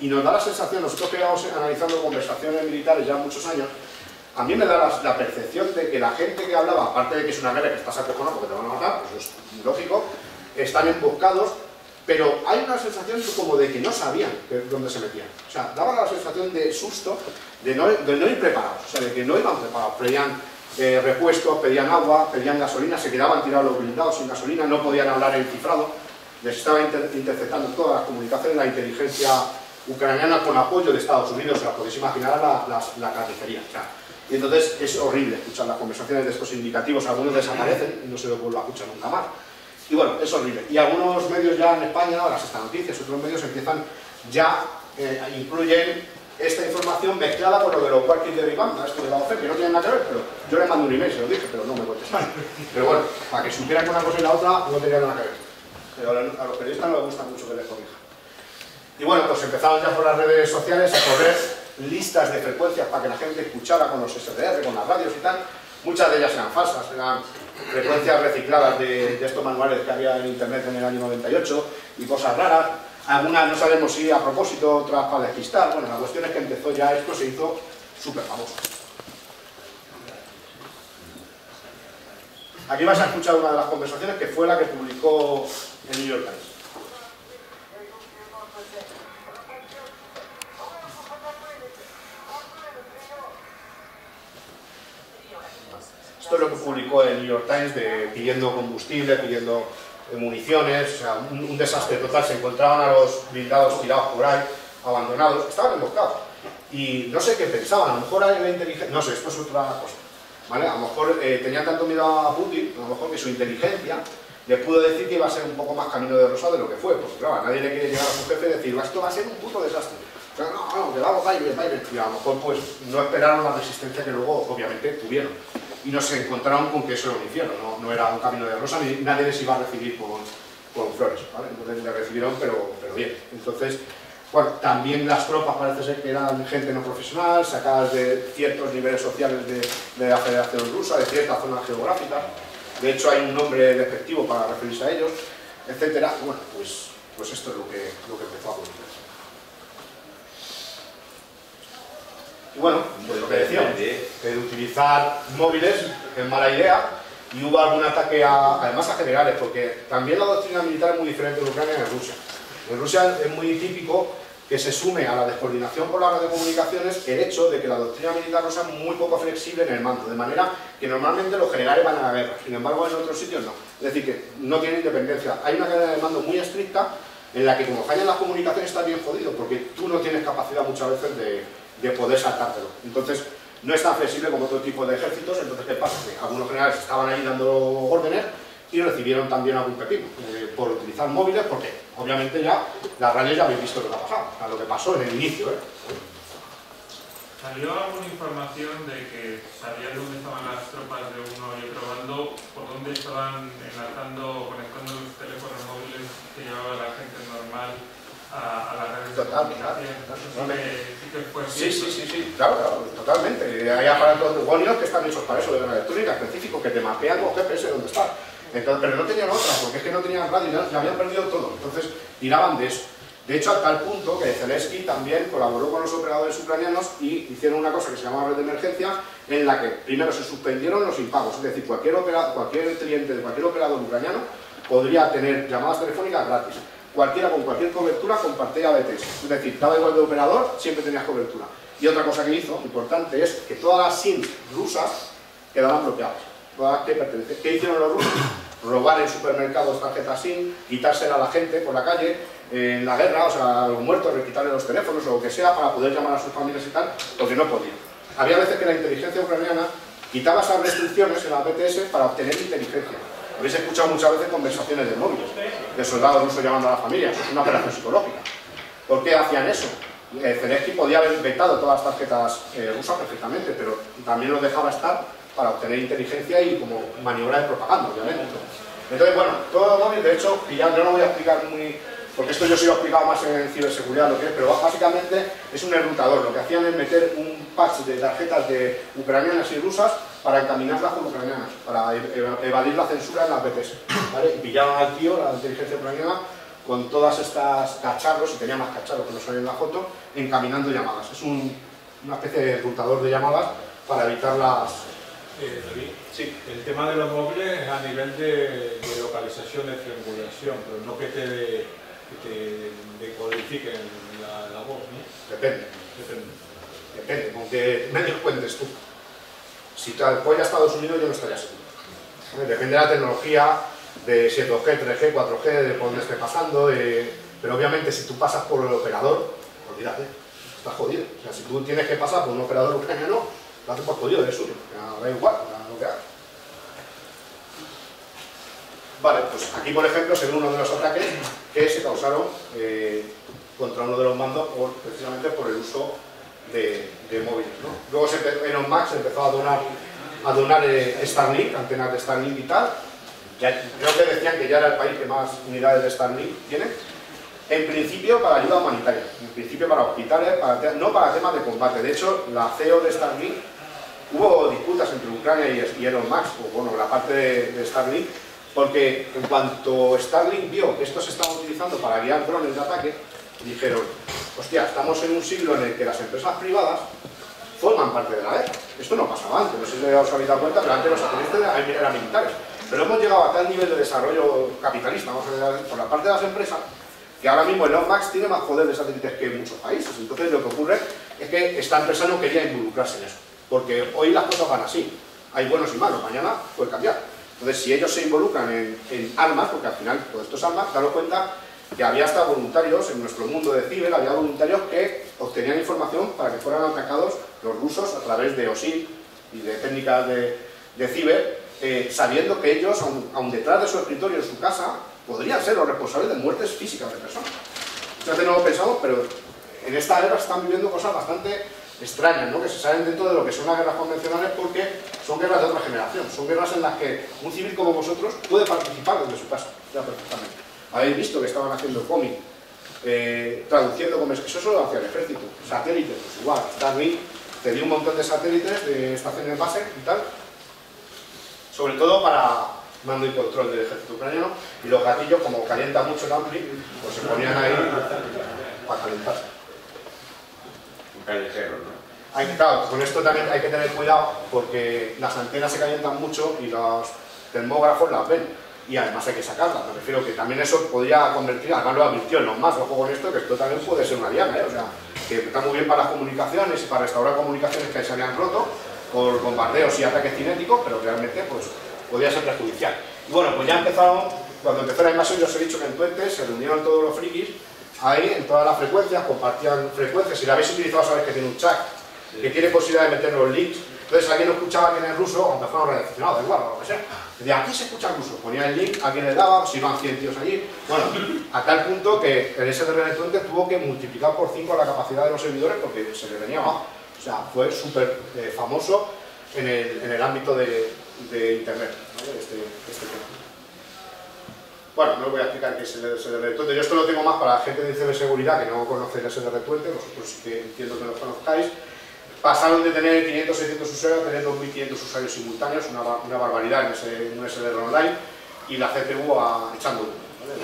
y nos da la sensación, nosotros que llevamos analizando conversaciones militares ya muchos años, a mí me da la percepción de que la gente que hablaba, aparte de que es una guerra que estás acojonado porque te van a matar, pues es lógico, están emboscados, pero hay una sensación como de que no sabían dónde se metían. O sea, daban la sensación de susto, de no ir preparados, o sea, de que no iban preparados, pedían repuestos, pedían agua, pedían gasolina, se quedaban tirados los blindados sin gasolina, no podían hablar en cifrado, les estaba interceptando todas las comunicaciones, la inteligencia ucraniana con apoyo de Estados Unidos, o sea, podéis imaginar la carnicería. O sea, y entonces es horrible escuchar las conversaciones de estos indicativos, algunos desaparecen y no se los vuelve a escuchar nunca más. Y bueno, es horrible. Y algunos medios ya en España, ahora se están noticias, otros medios empiezan ya, incluyen esta información mezclada con lo de los walkies de Vivanta, esto de la OCE, que no tienen nada que ver, pero yo le mando un email, se lo dije, pero no me contestaron. Pero bueno, para que supieran que una cosa y la otra no tenían nada que ver. Pero a los periodistas no les gusta mucho que les corrijan. Y bueno, pues empezaron ya por las redes sociales a correr listas de frecuencias para que la gente escuchara con los SDR, con las radios y tal. Muchas de ellas eran falsas, eran frecuencias recicladas de estos manuales que había en internet en el año 98 y cosas raras. Algunas no sabemos si a propósito, otras para despistar. Bueno, la cuestión es que empezó ya esto, se hizo súper famoso. Aquí vas a escuchar una de las conversaciones que fue la que publicó el New York Times. Esto es lo que publicó el New York Times, pidiendo combustible, pidiendo municiones, o sea, un desastre total. Se encontraban a los blindados tirados por ahí, abandonados, estaban emboscados. Y no sé qué pensaban, a lo mejor era inteligente, no sé, esto es otra cosa. ¿Vale? A lo mejor tenían tanto miedo a Putin, a lo mejor que su inteligencia les pudo decir que iba a ser un poco más camino de rosa de lo que fue, porque claro, a nadie le quiere llegar a su jefe y decir, esto va a ser un puto desastre. O sea, no, que vamos, va a ir. Y a lo mejor pues no esperaron la resistencia que luego obviamente tuvieron. Y no se encontraron con que eso era un infierno, no era un camino de rosa, ni nadie les iba a recibir con flores, ¿vale? Entonces les recibieron, pero bien. Entonces, bueno, también las tropas parece ser que eran gente no profesional, sacadas de ciertos niveles sociales de la Federación Rusa, de ciertas zonas geográficas. De hecho, hay un nombre despectivo para referirse a ellos, etcétera. Bueno, pues esto es lo que empezó a publicarse. Y bueno, pues lo que decíamos, de utilizar móviles es mala idea, y hubo algún ataque además a generales, porque también la doctrina militar es muy diferente en Ucrania y en Rusia. En Rusia es muy típico que se sume a la descoordinación por las radiocomunicaciones el hecho de que la doctrina militar rusa es muy poco flexible en el mando, de manera que normalmente los generales van a la guerra, sin embargo en otros sitios no. Es decir, que no tienen independencia. Hay una cadena de mando muy estricta en la que como fallan las comunicaciones estás bien jodido, porque tú no tienes capacidad muchas veces de poder saltártelo. Entonces, no es tan flexible como otro tipo de ejércitos. Entonces, ¿qué pasa? Que algunos generales estaban ahí dando órdenes y recibieron también algún pepino por utilizar móviles, porque obviamente ya las radios ya habéis visto lo que ha pasado, o sea, lo que pasó en el inicio. ¿Salió alguna información de que sabían dónde estaban las tropas de uno y otro bando, por dónde estaban enlazando o conectando los teléfonos móviles que llevaba la gente normal a la red? Sí, claro, totalmente. Hay aparatos demonios que están hechos para eso, de guerra electrónica, específicos, que te mapean con GPS dónde están. Entonces, pero no tenían otra, porque es que no tenían radio, ya habían perdido todo. Entonces, tiraban de eso. De hecho, a tal punto que Zelensky también colaboró con los operadores ucranianos y hicieron una cosa que se llamaba red de emergencia, en la que primero se suspendieron los impagos. Es decir, cualquier cliente de cualquier operador ucraniano podría tener llamadas telefónicas gratis. Cualquiera con cualquier cobertura compartía ADSB. Es decir, daba igual de operador, siempre tenías cobertura. Y otra cosa que hizo, importante, es que todas las SIM rusas quedaban bloqueadas. ¿Qué hicieron los rusos? Robar en supermercados tarjetas SIM, quitársela a la gente por la calle, en la guerra, o sea, a los muertos, quitarle los teléfonos o lo que sea para poder llamar a sus familias y tal, porque no podían. Había veces que la inteligencia ucraniana quitaba esas restricciones en las BTS para obtener inteligencia. Habéis escuchado muchas veces conversaciones de móviles, de soldados rusos llamando a la familia. Eso es una operación psicológica. ¿Por qué hacían eso? Zelensky podía haber vetado todas las tarjetas rusas perfectamente, pero también los dejaba estar para obtener inteligencia y como maniobra de propaganda, obviamente. Entonces, bueno, todo móvil, de hecho, y ya no lo voy a explicar muy... porque esto yo sí lo he explicado más en ciberseguridad lo que es, pero básicamente es un enrutador. Lo que hacían es meter un patch de tarjetas de ucranianas y rusas para encaminarlas con ucranianas, para evadir la censura en las BTS, ¿vale? Y pillaban al tío, la inteligencia ucraniana, con todas estas cacharros, y tenía más cacharros que no salen en la foto, encaminando llamadas. Es una especie de enrutador de llamadas para evitar las... David, sí. El tema de los móviles es a nivel de localización, de triangulación, pero no que te decodifiquen la voz, ¿no? Depende, aunque medio cuentes tú. Si te voy a Estados Unidos yo no estaría seguro. Depende de la tecnología, de 7G, 3G, 4G, de por dónde esté pasando, pero obviamente si tú pasas por el operador, olvídate, estás jodido. O sea, si tú tienes que pasar por un operador ucraniano, lo haces por jodido de suyo, da igual, lo que haga. Vale, pues aquí por ejemplo se ve uno de los ataques que se causaron contra uno de los mandos precisamente por el uso de móviles, ¿no? Luego Elon Musk empezó a donar Starlink, antenas de Starlink y tal. Creo que decían que ya era el país que más unidades de Starlink tiene. En principio para ayuda humanitaria, en principio para hospitales, no para temas de combate. De hecho, la CEO de Starlink, hubo disputas entre Ucrania y Elon Musk, o bueno, la parte de Starlink, porque en cuanto Starlink vio que esto se estaba utilizando para guiar drones de ataque, dijeron, hostia, estamos en un siglo en el que las empresas privadas forman parte de la guerra. Esto no pasaba antes, no sé si os habéis dado cuenta, pero antes los satélites eran militares. Pero hemos llegado a tal nivel de desarrollo capitalista, vamos a decir, por la parte de las empresas, que ahora mismo Elon Musk tiene más poder de satélites que en muchos países. Entonces lo que ocurre es que esta empresa no quería involucrarse en eso, porque hoy las cosas van así, hay buenos y malos, mañana puede cambiar. Entonces, si ellos se involucran en armas, porque al final todo esto es armas, daros cuenta que había hasta voluntarios, en nuestro mundo de ciber, había voluntarios que obtenían información para que fueran atacados los rusos a través de OSINT y de técnicas de ciber, sabiendo que ellos, aun detrás de su escritorio en su casa, podrían ser los responsables de muertes físicas de personas. Entonces no lo pensamos, pero en esta guerra están viviendo cosas bastante extrañas, ¿no? Que se salen dentro de lo que son las guerras convencionales, porque son guerras de otra generación, son guerras en las que un civil como vosotros puede participar desde su casa, ya perfectamente. Habéis visto que estaban haciendo cómic, traduciendo conversaciones, eso solo hacia el ejército, satélites, pues igual, Starlink te dio un montón de satélites, de estaciones base y tal, sobre todo para mando y control del ejército ucraniano, y los gatillos, como calienta mucho el ampli, pues se ponían ahí para calentarse. Un callejero, ¿no? Claro, con esto también hay que tener cuidado porque las antenas se calientan mucho y los termógrafos las ven y además hay que sacarlas. Me refiero que también eso podría convertir, además lo advirtió en los más, ojo con esto, que esto también puede ser una diana, ¿eh? O sea, que está muy bien para las comunicaciones y para restaurar comunicaciones que se habían roto por bombardeos y ataques cinéticos, pero realmente pues podría ser perjudicial. Y bueno, pues ya empezaron, cuando empezó la invasión, yo os he dicho que en Twente se reunieron todos los frikis ahí en todas las frecuencias, compartían frecuencias. Si la habéis utilizado sabéis que tiene un chat que tiene posibilidad de meter los links. Entonces alguien lo escuchaba que en ruso, aunque fuera un redaccionado, da igual, o lo que sea, decía, aquí se escucha el ruso, ponía el link, a quien le daba, si iban 100 tíos allí. Bueno, a tal punto que el SDR-Twente tuvo que multiplicar por 5 la capacidad de los servidores porque se le venía abajo. O sea, fue súper famoso en el ámbito de internet, ¿vale? Este tema. Bueno, no os voy a explicar qué es el SDR-Twente. Yo esto lo tengo más para la gente de ciberseguridad que no conoce el SDR-Twente, vosotros sí que entiendo que lo conozcáis. Pasaron de tener 500, 600 usuarios a tener 2.500 usuarios simultáneos, una barbaridad en un SDR online, y la CPU echando humo, ¿vale?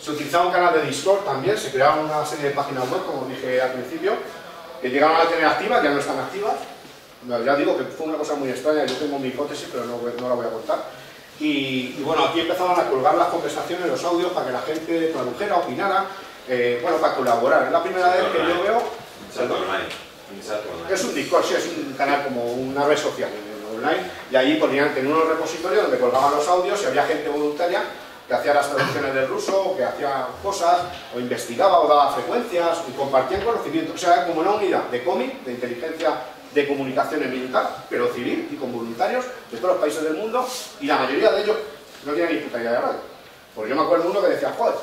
Se utilizaba un canal de Discord también, se crearon una serie de páginas web, como dije al principio, que llegaron a tener activas, ya no están activas. Ya digo que fue una cosa muy extraña, yo tengo mi hipótesis, pero no la voy a contar. Y bueno, aquí empezaban a colgar las conversaciones, los audios, para que la gente tradujera, opinara, bueno, para colaborar. Es la primera vez que yo veo... Es un Discord, sí, es un canal como una red social online, y allí ponían en unos repositorios donde colgaban los audios y había gente voluntaria que hacía las traducciones del ruso, o que hacía cosas, o investigaba, o daba frecuencias, y compartían conocimientos. O sea, como una unidad de cómic, de inteligencia, de comunicaciones militar, pero civil y con voluntarios de todos los países del mundo, y la mayoría de ellos no tenían ni puta idea de radio. Porque yo me acuerdo uno que decía, joder,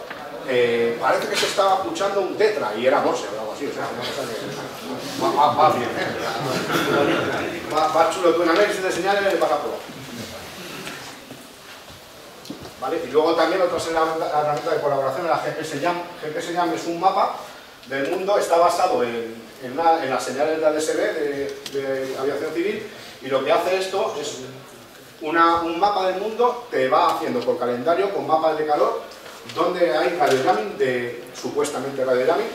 parece que se estaba escuchando un tetra y era morse o algo así, o sea, una cosa que va bien, va chulo tu análisis de señales, vas a probar, ¿vale? Y luego también otra herramienta de colaboración es la GPS Jam. GPS Jam es un mapa del mundo, está basado en las señales de ADSB de aviación civil, y lo que hace esto es un mapa del mundo, te va haciendo por calendario con mapas de calor donde hay radiogramming, supuestamente radiogramming,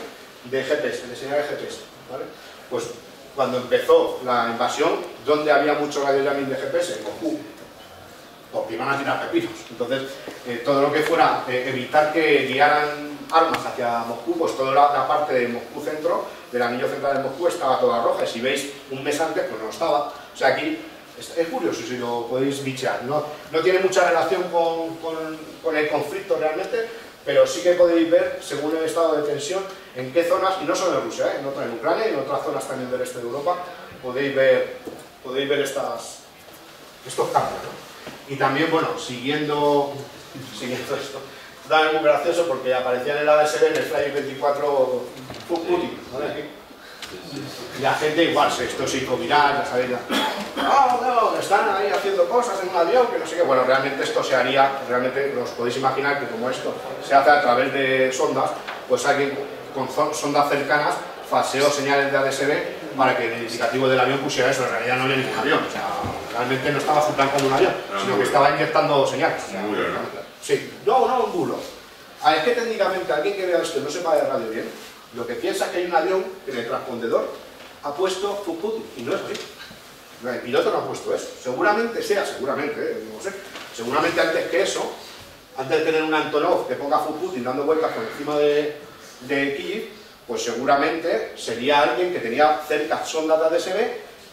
de GPS, de señales GPS, ¿vale? Pues cuando empezó la invasión, donde había mucho radiogramming de GPS, en Moscú, porque iban a tirar pepinos. Entonces, todo lo que fuera evitar que guiaran armas hacia Moscú, pues toda la parte de Moscú centro, del anillo central de Moscú, estaba toda roja. Si veis, un mes antes, pues no estaba. O sea, aquí es curioso si lo podéis bichear. No tiene mucha relación con el conflicto realmente, pero sí que podéis ver, según el estado de tensión, en qué zonas, y no solo en Rusia, en Ucrania y en otras zonas también del este de Europa, podéis ver estos cambios, ¿no? Y también, bueno, siguiendo esto, también muy gracioso porque aparecía en el ADSB en el Flyer 24 Putin, ¿vale? La gente igual, esto se hizo viral, ya sabéis, no, están ahí haciendo cosas en un avión, que no sé qué. Bueno, realmente esto se haría, realmente os podéis imaginar que como esto se hace a través de sondas, pues alguien con sondas cercanas faseó señales de ADSB para que el identificativo del avión pusiera eso. En realidad no había ningún avión, o sea, realmente no estaba furtando un avión, sino que estaba inyectando señales. Un bulo, ¿no? Sí, no, un bulo. A ver, que técnicamente alguien que vea esto y no sepa de radio bien, lo que piensa es que hay un avión que en el transpondedor ha puesto Putin, y no es así. El piloto no ha puesto eso. Seguramente antes que eso, antes de tener un Antonov que ponga Putin dando vueltas por encima de Kiev, pues seguramente sería alguien que tenía cerca sondas de ADSB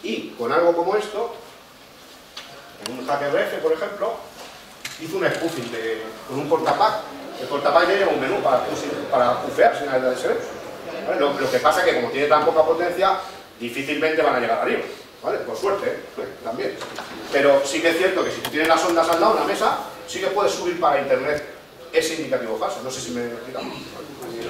y con algo como esto, en un RVIS, por ejemplo, hizo un spoofing con un portapack. El portapack ya lleva un menú para pufear señales de ADSB. ¿Vale? Lo que pasa es que como tiene tan poca potencia, difícilmente van a llegar arriba, ¿vale? Por suerte, ¿eh? También. Pero sí que es cierto que si tú tienes las ondas al lado de la mesa, sí que puedes subir para internet ese indicativo falso. No sé si me explicamos. Era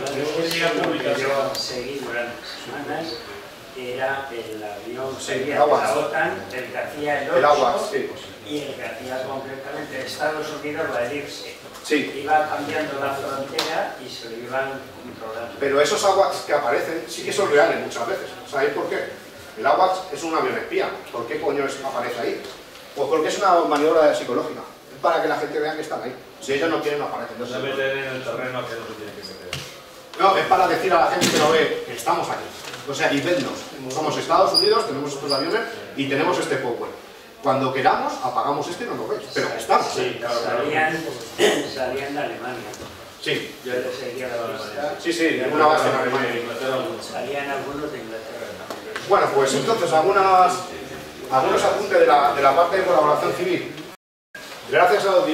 el avión, sí, el agua, de la OTAN, el que hacía el agua, sí, y el que hacía concretamente Estados Unidos va a irse. Sí. Iba cambiando la frontera y se lo iban controlando. Pero esos aguas que aparecen sí que son reales muchas veces. ¿Sabéis por qué? El aguas es un avión espía. ¿Por qué coño aparece ahí? Pues porque es una maniobra psicológica. Es para que la gente vea que están ahí. Si ellos no quieren, no aparecen. No se meten en el terreno que no se tiene que meter. No, es para decir a la gente que lo ve que estamos aquí. O sea, y vednos. Somos Estados Unidos, tenemos estos aviones y tenemos este software. Cuando queramos, apagamos este y no lo veis. Pero estamos. Sí, claro, salían de Alemania. Sí, yo les seguía de Alemania. Sí, en una base en Alemania. Salían algunos de Inglaterra también. Bueno, pues entonces, algunos apuntes de la parte de colaboración civil. Gracias a los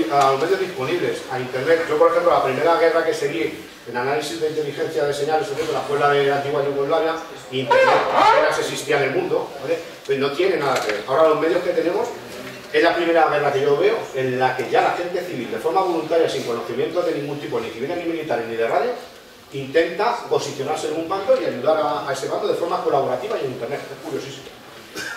medios disponibles, a Internet. Yo, por ejemplo, la primera guerra que seguí en análisis de inteligencia de señales, la escuela de la antigua Yugoslavia, Internet apenas existía en el mundo, ¿vale? Pues no tiene nada que ver. Ahora los medios que tenemos es la primera guerra que yo veo en la que ya la gente civil, de forma voluntaria, sin conocimiento de ningún tipo, ni civil, ni militar, ni de radio, intenta posicionarse en un bando y ayudar a ese bando de forma colaborativa y en Internet. Es curiosísimo.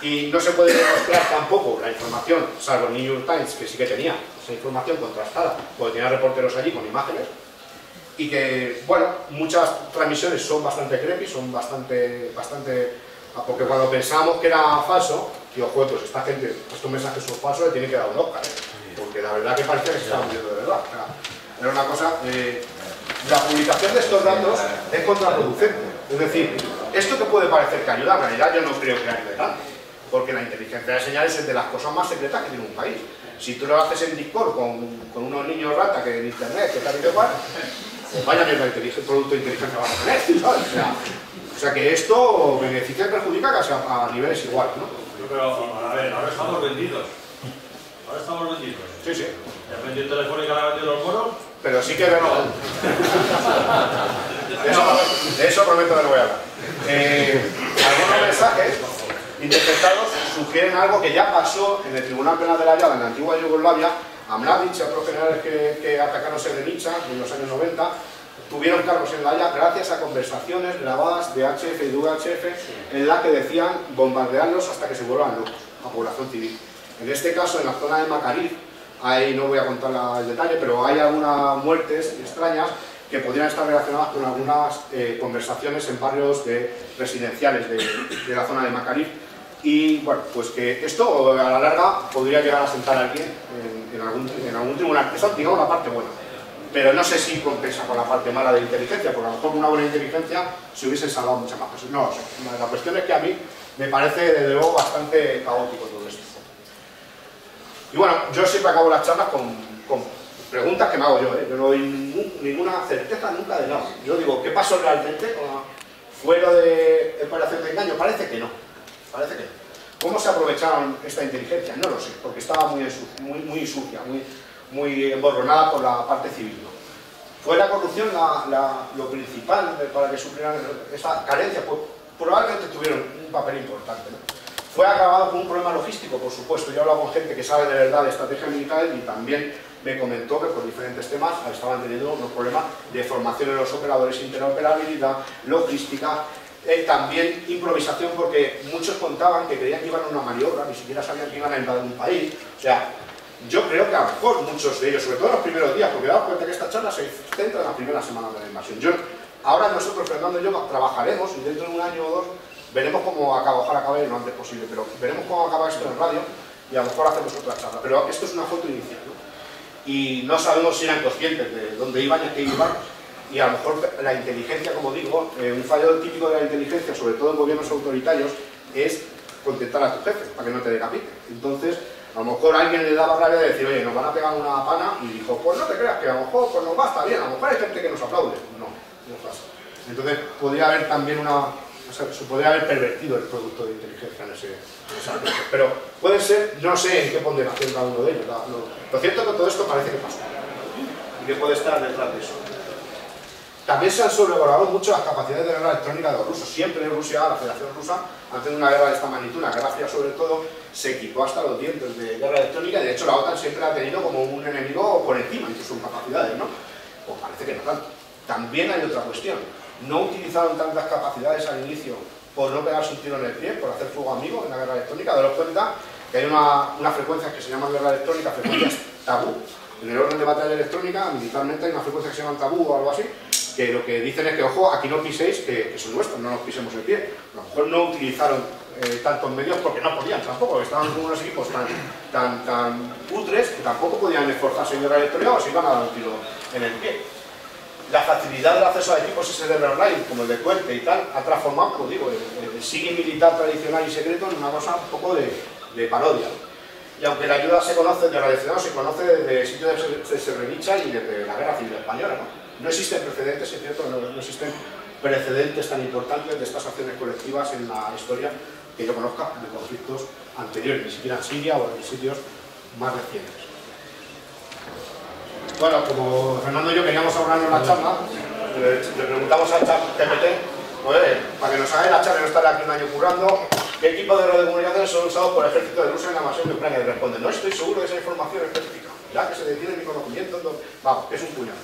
Y no se puede demostrar tampoco la información, salvo New York Times, que sí que tenía esa información contrastada, porque tenía reporteros allí con imágenes. Y que, bueno, muchas transmisiones son bastante creepy, son bastante... Porque cuando pensábamos que era falso, digo, joder, pues esta gente, estos mensajes son falsos, le tienen que dar un Oscar, ¿eh? Porque la verdad que parecía que se estaba muriendo de verdad. Era una cosa... La publicación de estos datos es contraproducente. Es decir, esto que puede parecer que ayuda, en realidad yo no creo que ayude tanto. Porque la inteligencia de señales es de las cosas más secretas que tiene un país. Si tú lo haces en Discord con unos niños rata que en Internet, que tal y cual, pues vaya mierda de producto de inteligencia vas a tener, ¿sabes? O sea que esto beneficia y perjudica casi a niveles iguales, ¿no? Pero, a ver, ahora estamos vendidos. Sí. ¿Ya vendió Telefónica, la vendió los moros? Pero sí que de eso prometo que no voy a hablar. Algunos mensajes interceptados sugieren algo que ya pasó en el Tribunal Penal de la Haya, en la antigua Yugoslavia, a Mladic y a otros generales que atacaron Srebrenica en los años 90, tuvieron cargos en La Haya gracias a conversaciones grabadas de HF y de UHF en la que decían bombardearlos hasta que se vuelvan locos a población civil. En este caso, en la zona de Macarif, ahí no voy a contar el detalle, pero hay algunas muertes extrañas que podrían estar relacionadas con algunas conversaciones en barrios residenciales de la zona de Macarif. Y bueno, pues que esto a la larga podría llegar a sentar a alguien en algún tribunal. Eso, digamos, la parte buena. Pero no sé si compensa con la parte mala de inteligencia, porque a lo mejor con una buena inteligencia se hubiesen salvado muchas más cosas. No, o sea, la cuestión es que a mí me parece, desde luego, bastante caótico todo esto. Y bueno, yo siempre acabo las charlas con preguntas que me hago yo, ¿eh? Yo no doy ninguna certeza nunca de nada. Yo digo, ¿qué pasó realmente? ¿Fue lo de operación de engaño? Parece que no. Parece que no. ¿Cómo se aprovecharon esta inteligencia? No lo sé, porque estaba muy sucia, muy emborronada por la parte civil, ¿no? ¿Fue la corrupción lo principal para que suplieran esa carencia? Pues probablemente tuvieron un papel importante, ¿no? Fue acabado con un problema logístico, por supuesto. Yo he hablado con gente que sabe de verdad de estrategia militar y también me comentó que por diferentes temas estaban teniendo unos problemas de formación en los operadores, interoperabilidad, logística, también improvisación, porque muchos contaban que creían que iban a una maniobra, ni siquiera sabían que iban a invadir un país. O sea, yo creo que a lo mejor muchos de ellos, sobre todo los primeros días, porque dado cuenta que esta charla se centra en las primeras semanas de la invasión. Ahora nosotros, Fernando y yo, trabajaremos y dentro de un año o dos veremos cómo acaba, ojalá acabe lo antes posible, pero veremos cómo acaba esto en radio y a lo mejor hacemos otra charla. Pero esto es una foto inicial, ¿no? Y no sabemos si eran conscientes de dónde iban y a qué iban, y a lo mejor la inteligencia, como digo, un fallo típico de la inteligencia, sobre todo en gobiernos autoritarios, es contentar a tu jefe para que no te decapite. Entonces, a lo mejor alguien le daba rabia de decir, oye, nos van a pegar una pana, y dijo, pues no te creas, que a lo mejor pues nos va a estar bien, a lo mejor hay gente que nos aplaude. No, no pasa. Entonces, podría haber también o sea, se podría haber pervertido el producto de inteligencia en ese aspecto. Pero puede ser, no sé en qué ponderación cada uno de ellos. Lo cierto es que todo esto parece que pasó. Y que puede estar detrás de eso. También se han sobrevalorado mucho las capacidades de guerra electrónica de los rusos. Siempre en Rusia, la Federación Rusa, antes de una guerra de esta magnitud, una guerra fría sobre todo, se equipó hasta los dientes de guerra electrónica, y de hecho la OTAN siempre la ha tenido como un enemigo por encima, incluso en capacidades, ¿no? Pues parece que no tanto. También hay otra cuestión. No utilizaron tantas capacidades al inicio por no pegarse un tiro en el pie, por hacer fuego amigo en la guerra electrónica. Daros cuenta que hay unas frecuencias que se llaman guerra electrónica, frecuencias tabú. En el orden de batalla electrónica, militarmente, hay unas frecuencias que se llaman tabú o algo así, que lo que dicen es que, ojo, aquí no piséis, que son nuestros, no nos pisemos el pie. A lo mejor no utilizaron tantos medios porque no podían tampoco, porque estaban con unos equipos tan putres que tampoco podían esforzarse en guerra electrónica o se iban a dar un tiro en el pie. La facilidad del acceso a equipos SDR online, como el de Twente y tal, ha transformado, como digo, el SIGI militar tradicional y secreto en una cosa un poco de parodia. Y aunque la ayuda se conoce de radioaficionados, se conoce desde sitios de Srebrenica y desde la guerra civil española, ¿no? No existen precedentes, es cierto, no existen precedentes tan importantes de estas acciones colectivas en la historia que yo conozca de conflictos anteriores, ni siquiera en Siria o en sitios más recientes. Bueno, como Fernando y yo queríamos ahorrarnos la charla, le preguntamos a ChatGPT, pues, para que nos haga la charla y no estar aquí un año currando, ¿qué equipo de radiocomunicaciones son usados por el ejército de Rusia en la invasión de Ucrania? Y responde, no estoy seguro de esa información específica. Ya que se detiene mi conocimiento, entonces, vamos, es un puñal.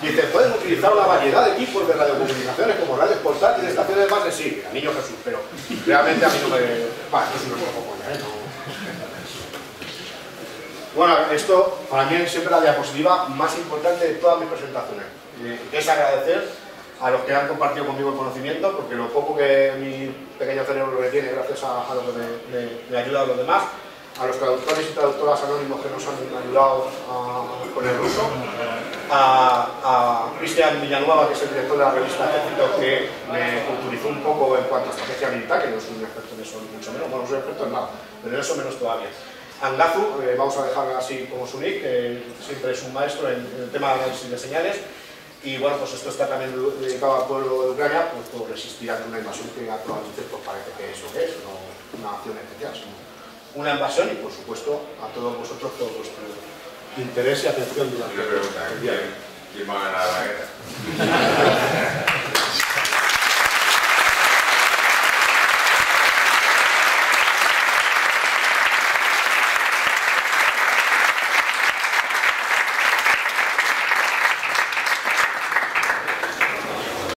Dice, pueden utilizar una variedad de equipos de radiocomunicaciones como radios portátiles, estaciones de base, sí, a niño Jesús, pero realmente a mí no me... Vale, no es una cosa coña, ¿eh? No. Bueno, esto para mí es siempre la diapositiva más importante de todas mis presentaciones. Es agradecer a los que han compartido conmigo el conocimiento, porque lo poco que mi pequeño cerebro retiene gracias a lo que me ayuda a los demás, a los traductores y traductoras anónimos que nos han ayudado con el ruso, a Cristian Villanueva, que es el director de la revista Ejército, que me culturizó un poco en cuanto a estrategia militar, que no soy un experto en eso, ni mucho menos, bueno, no soy experto en nada, pero en eso menos todavía. Angazu, vamos a dejar así como su nick, que siempre es un maestro en el tema de análisis de señales, y bueno, pues esto está también dedicado al pueblo de Ucrania, pues por resistir ante una invasión que actualmente pues parece que es lo que es, no una acción especial, sino una invasión, y por supuesto a todos vosotros todo vuestro interés y atención durante el día. ¿Quién va a ganar la guerra?